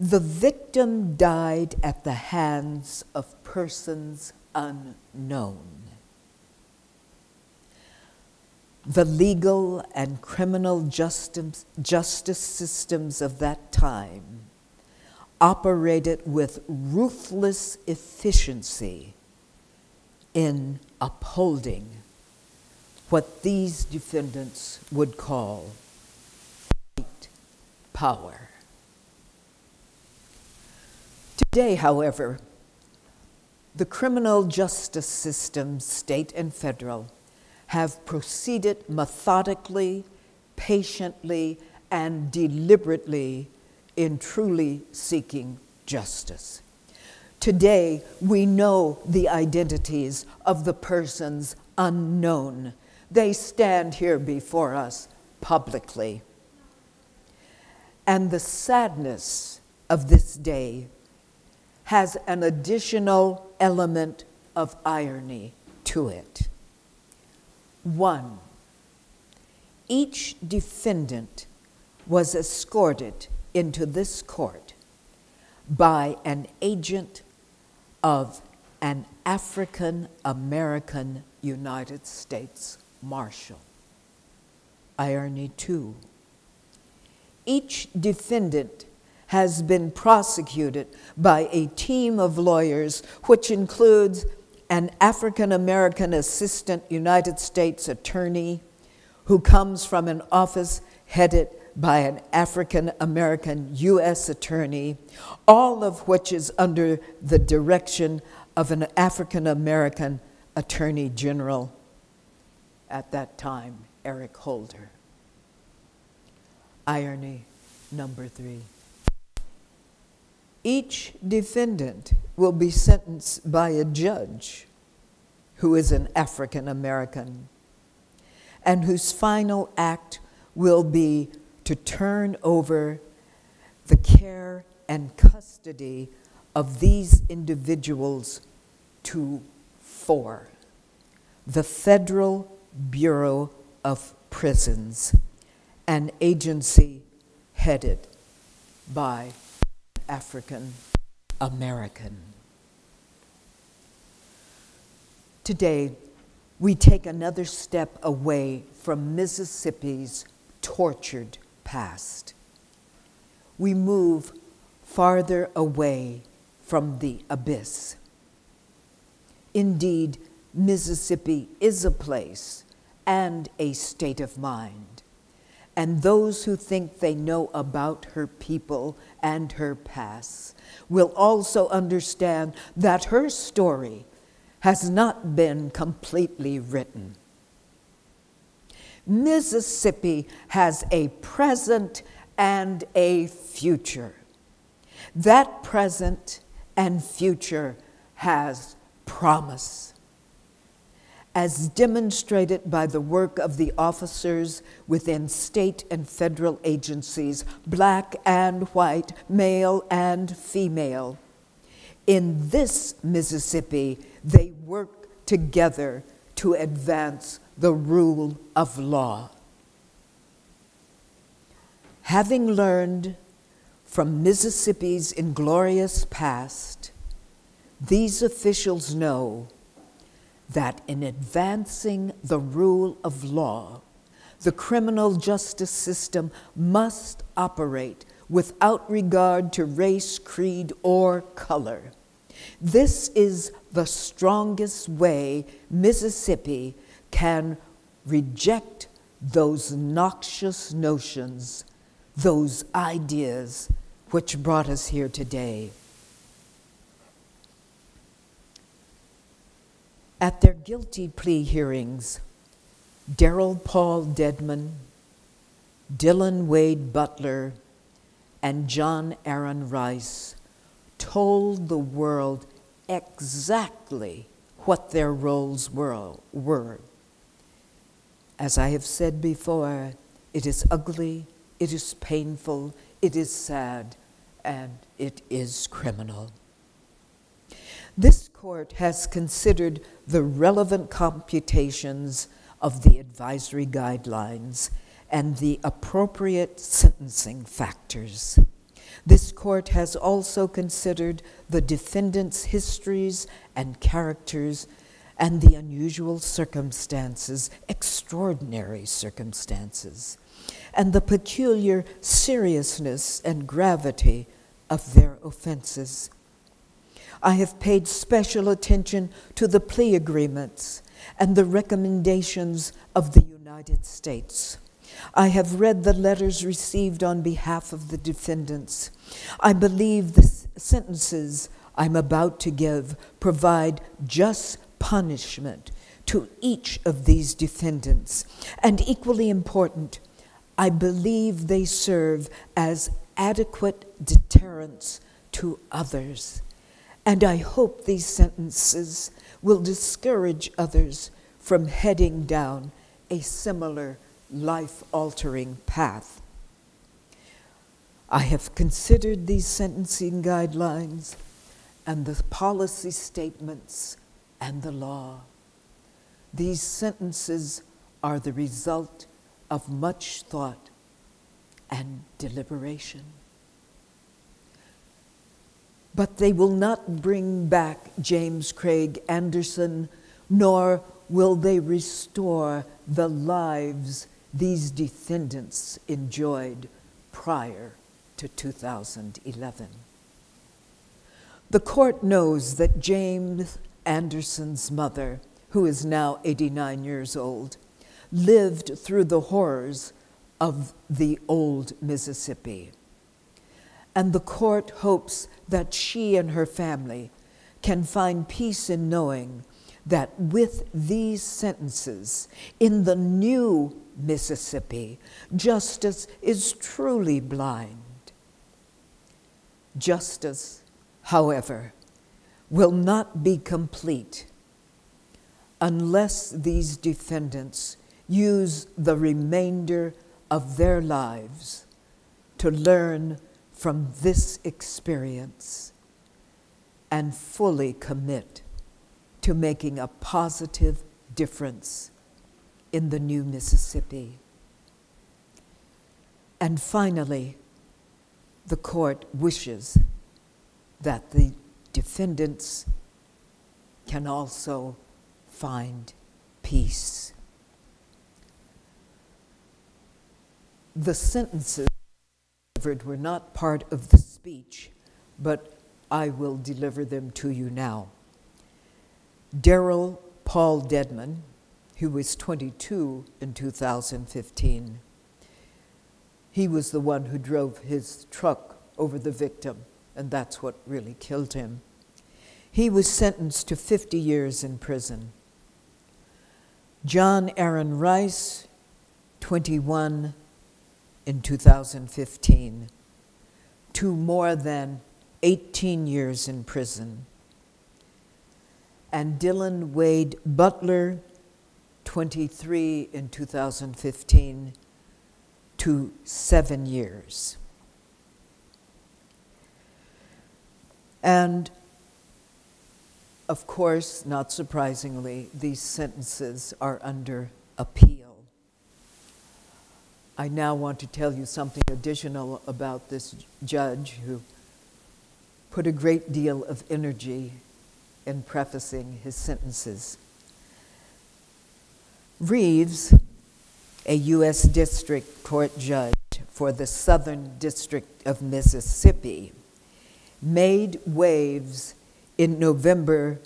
the victim died at the hands of persons unknown. The legal and criminal justice systems of that time operated with ruthless efficiency in upholding what these defendants would call white power. Today, however, the criminal justice systems, state and federal, have proceeded methodically, patiently, and deliberately in truly seeking justice. Today, we know the identities of the persons unknown. They stand here before us publicly. And the sadness of this day has an additional element of irony to it. One, each defendant was escorted into this court by an agent of an African-American United States Marshal. Irony two, each defendant has been prosecuted by a team of lawyers which includes an African-American assistant United States attorney who comes from an office headed by an African-American U.S. attorney, all of which is under the direction of an African-American attorney general, at that time, Eric Holder. Irony number three. Each defendant will be sentenced by a judge who is an African American and whose final act will be to turn over the care and custody of these individuals to the Federal Bureau of Prisons, an agency headed by African American. Today, we take another step away from Mississippi's tortured past. We move farther away from the abyss. Indeed, Mississippi is a place and a state of mind. And those who think they know about her people and her past will also understand that her story has not been completely written. Mississippi has a present and a future. That present and future has promise, as demonstrated by the work of the officers within state and federal agencies, black and white, male and female. In this Mississippi, they work together to advance the rule of law. Having learned from Mississippi's inglorious past, these officials know that in advancing the rule of law, the criminal justice system must operate without regard to race, creed, or color. This is the strongest way Mississippi can reject those noxious notions, those ideas which brought us here today. At their guilty plea hearings, Daryl Paul Dedman, Dylan Wade Butler, and John Aaron Rice told the world exactly what their roles were. As I have said before, it is ugly, it is painful, it is sad, and it is criminal. This court has considered the relevant computations of the advisory guidelines and the appropriate sentencing factors. This court has also considered the defendants' histories and characters and the unusual circumstances, extraordinary circumstances, and the peculiar seriousness and gravity of their offenses. I have paid special attention to the plea agreements and the recommendations of the United States. I have read the letters received on behalf of the defendants. I believe the sentences I'm about to give provide just punishment to each of these defendants. And equally important, I believe they serve as adequate deterrents to others. And I hope these sentences will discourage others from heading down a similar life-altering path. I have considered these sentencing guidelines and the policy statements and the law. These sentences are the result of much thought and deliberation. But they will not bring back James Craig Anderson, nor will they restore the lives these defendants enjoyed prior to 2011. The court knows that James Anderson's mother, who is now 89 years old, lived through the horrors of the old Mississippi. And the court hopes that she and her family can find peace in knowing that with these sentences in the new Mississippi, justice is truly blind. Justice, however, will not be complete unless these defendants use the remainder of their lives to learn from this experience and fully commit to making a positive difference in the new Mississippi. And finally, the court wishes that the defendants can also find peace. The sentences were not part of the speech, but I will deliver them to you now. Daryl Paul Dedman, who was 22 in 2015, he was the one who drove his truck over the victim, and that's what really killed him. He was sentenced to 50 years in prison. John Aaron Rice, 21 in 2015, to more than 18 years in prison, and Dylan Wade Butler, 23 in 2015, to 7 years. And of course, not surprisingly, these sentences are under appeal. I now want to tell you something additional about this judge who put a great deal of energy in prefacing his sentences. Reeves, a U.S. District Court judge for the Southern District of Mississippi, made waves in November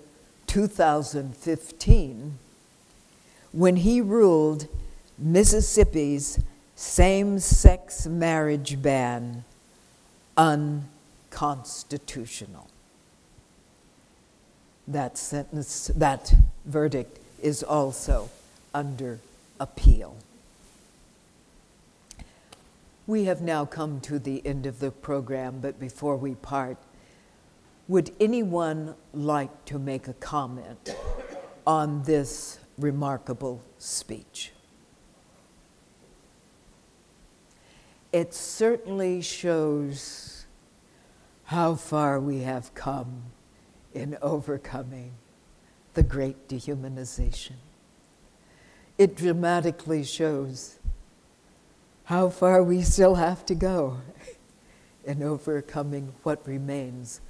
2015 when he ruled Mississippi's same-sex marriage ban unconstitutional. That sentence, that verdict is also under appeal. We have now come to the end of the program, but before we part, would anyone like to make a comment on this remarkable speech? It certainly shows how far we have come in overcoming the great dehumanization. It dramatically shows how far we still have to go in overcoming what remains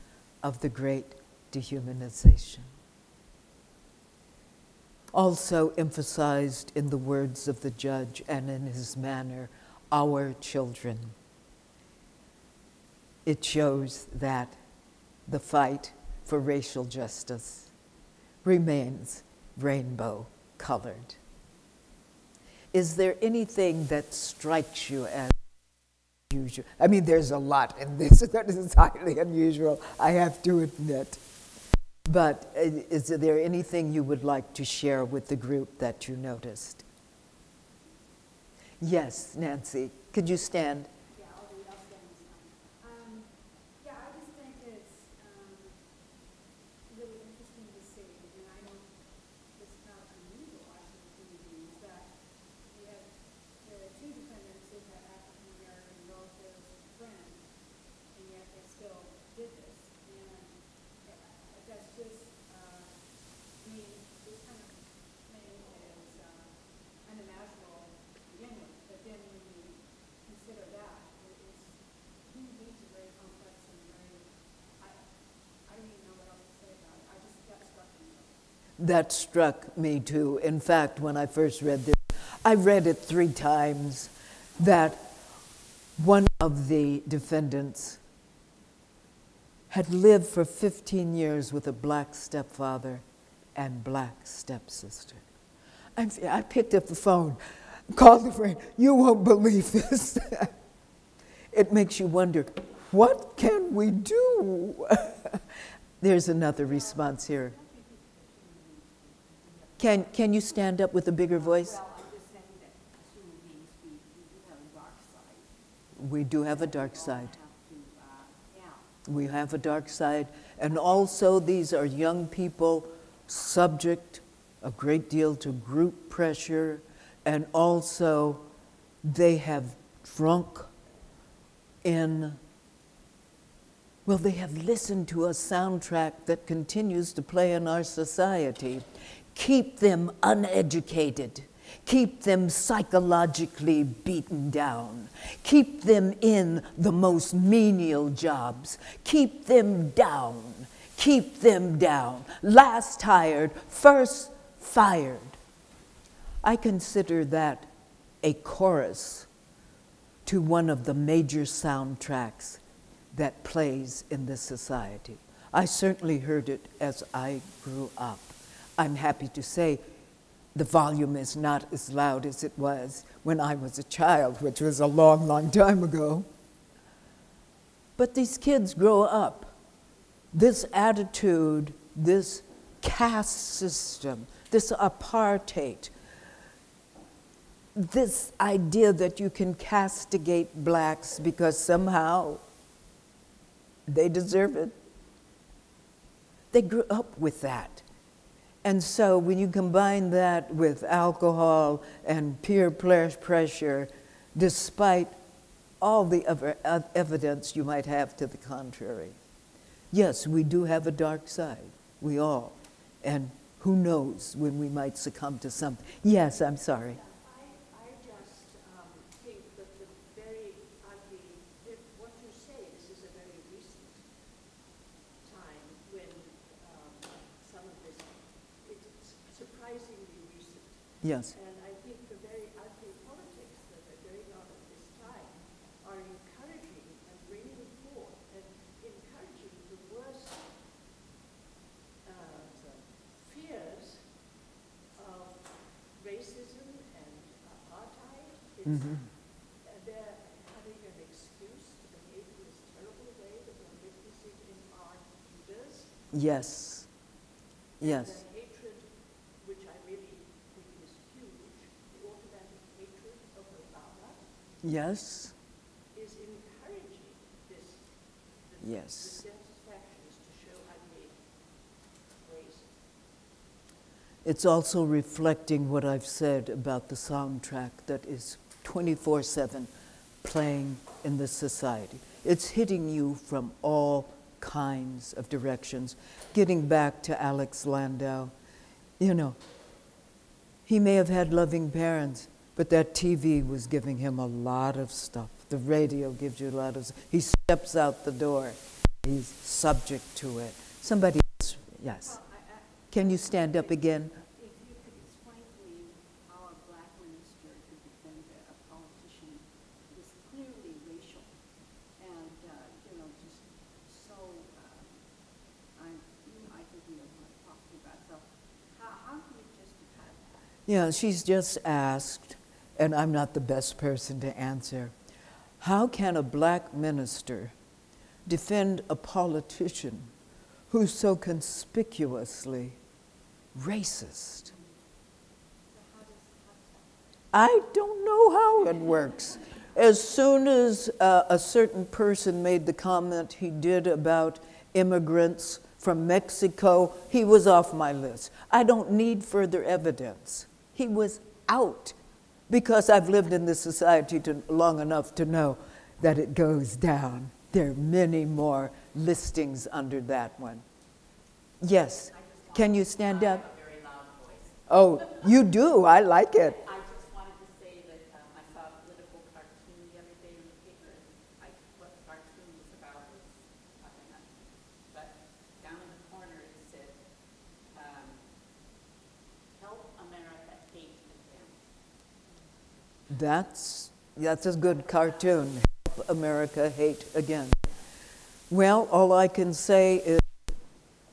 of the great dehumanization. Also emphasized in the words of the judge and in his manner, our children. It shows that the fight for racial justice remains rainbow-colored. Is there anything that strikes you as unusual? I mean, there's a lot in this that is highly unusual, I have to admit. But is there anything you would like to share with the group that you noticed? Yes, Nancy, could you stand? That struck me too. In fact, when I first read this, I read it 3 times, that one of the defendants had lived for 15 years with a black stepfather and black stepsister. I picked up the phone, called a friend, you won't believe this. It makes you wonder, what can we do? There's another response here. Can you stand up with a bigger voice? Well, I'm just saying that as human beings, we do have a dark side. We do have a dark side. We have a dark side. And also, these are young people subject a great deal to group pressure. And also, they have drunk in, well, they have listened to a soundtrack that continues to play in our society. Keep them uneducated, keep them psychologically beaten down, keep them in the most menial jobs, keep them down, keep them down. Last hired, first fired. I consider that a chorus to one of the major soundtracks that plays in this society. I certainly heard it as I grew up. I'm happy to say the volume is not as loud as it was when I was a child, which was a long, long time ago. But these kids grow up. This attitude, this caste system, this apartheid this idea that you can castigate blacks because somehow they deserve it. They grew up with that. And so when you combine that with alcohol and peer pressure, despite all the other evidence you might have to the contrary. Yes, we do have a dark side, we all. And who knows when we might succumb to something. Yes, I'm sorry. Yes. And I think the very ugly politics that are going on at this time are encouraging and bringing forth and encouraging the worst fears of racism and apartheid. It's, they're having an excuse to behave in this terrible way that we're witnessing in our leaders. Yes. Yes. Yes. Is encouraging this. Yes. To show race. It's also reflecting what I've said about the soundtrack that is 24/7 playing in this society. It's hitting you from all kinds of directions. Getting back to Alex Landau, you know, he may have had loving parents, but that TV was giving him a lot of stuff. The radio gives you a lot of stuff. He steps out the door. He's subject to it. Somebody else, yes. Well, can you stand up again? If you could explain to me how a black minister could defend a politician who is clearly racial and, you know, just so, I think you know what I'm talking about. So how can you justify that? Yeah, she's just asked, and I'm not the best person to answer, how can a black minister defend a politician who's so conspicuously racist? I don't know how it works. As soon as a certain person made the comment he did about immigrants from Mexico, he was off my list. I don't need further evidence. He was out, because I've lived in this society long enough to know that it goes down. There are many more listings under that one. Yes, can you stand up? I have a very loud voice. Oh, you do, I like it. I just wanted to say that I saw a political cartoon the other day in the paper, and what the cartoon was about was nothing. But down in the corner it said, help America hate again. That's a good cartoon, Help America Hate Again. Well, all I can say is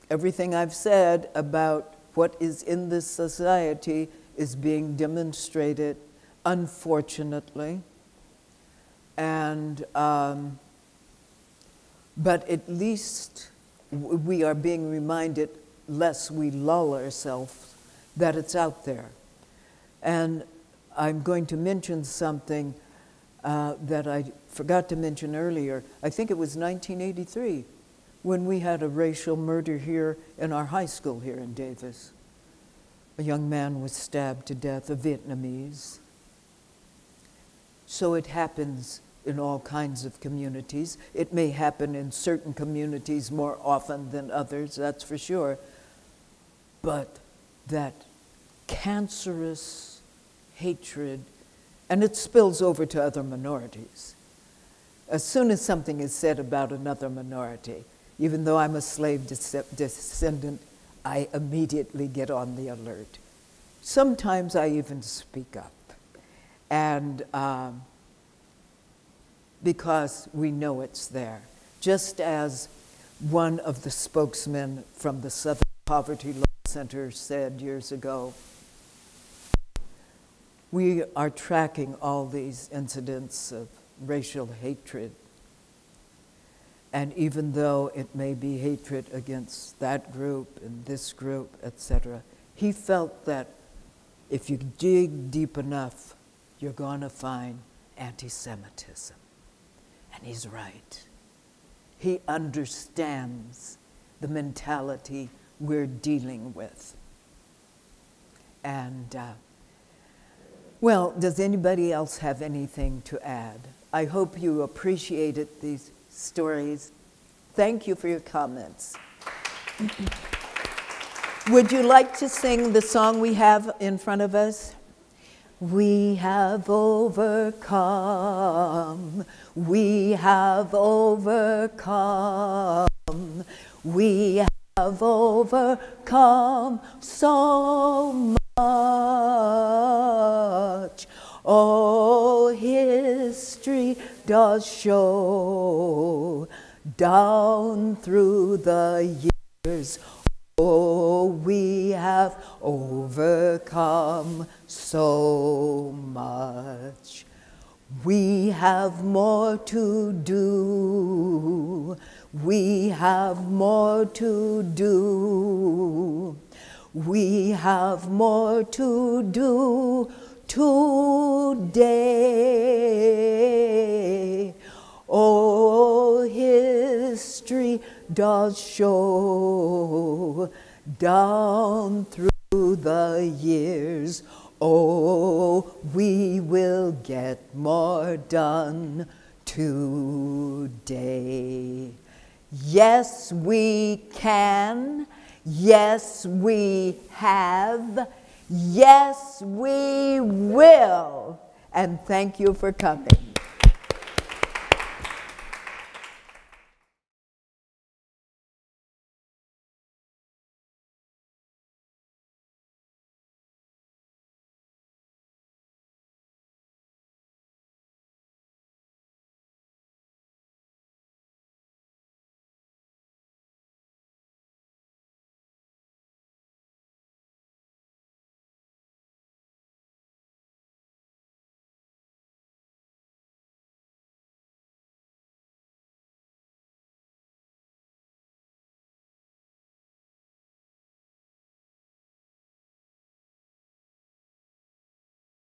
everything I've said about what is in this society is being demonstrated, unfortunately. And, but at least we are being reminded, lest we lull ourselves, that it's out there. And I'm going to mention something that I forgot to mention earlier. I think it was 1983 when we had a racial murder here in our high school here in Davis. A young man was stabbed to death, a Vietnamese. So it happens in all kinds of communities. It may happen in certain communities more often than others, that's for sure. But that cancerous hatred, and it spills over to other minorities. As soon as something is said about another minority, even though I'm a slave descendant, I immediately get on the alert. Sometimes I even speak up. And because we know it's there. Just as one of the spokesmen from the Southern Poverty Law Center said years ago, we are tracking all these incidents of racial hatred. And even though it may be hatred against that group and this group, etc., he felt that if you dig deep enough, you're going to find anti-Semitism. And he's right. He understands the mentality we're dealing with. And, well, does anybody else have anything to add? I hope you appreciated these stories. Thank you for your comments. Would you like to sing the song we have in front of us? We have overcome, we have overcome, we have overcome so much. Oh, history does show down through the years. Oh, we have overcome so much. We have more to do. We have more to do. We have more to do today. Oh, history does show down through the years. Oh, we will get more done today. Yes, we can. Yes, we have. Yes, we will. And thank you for coming.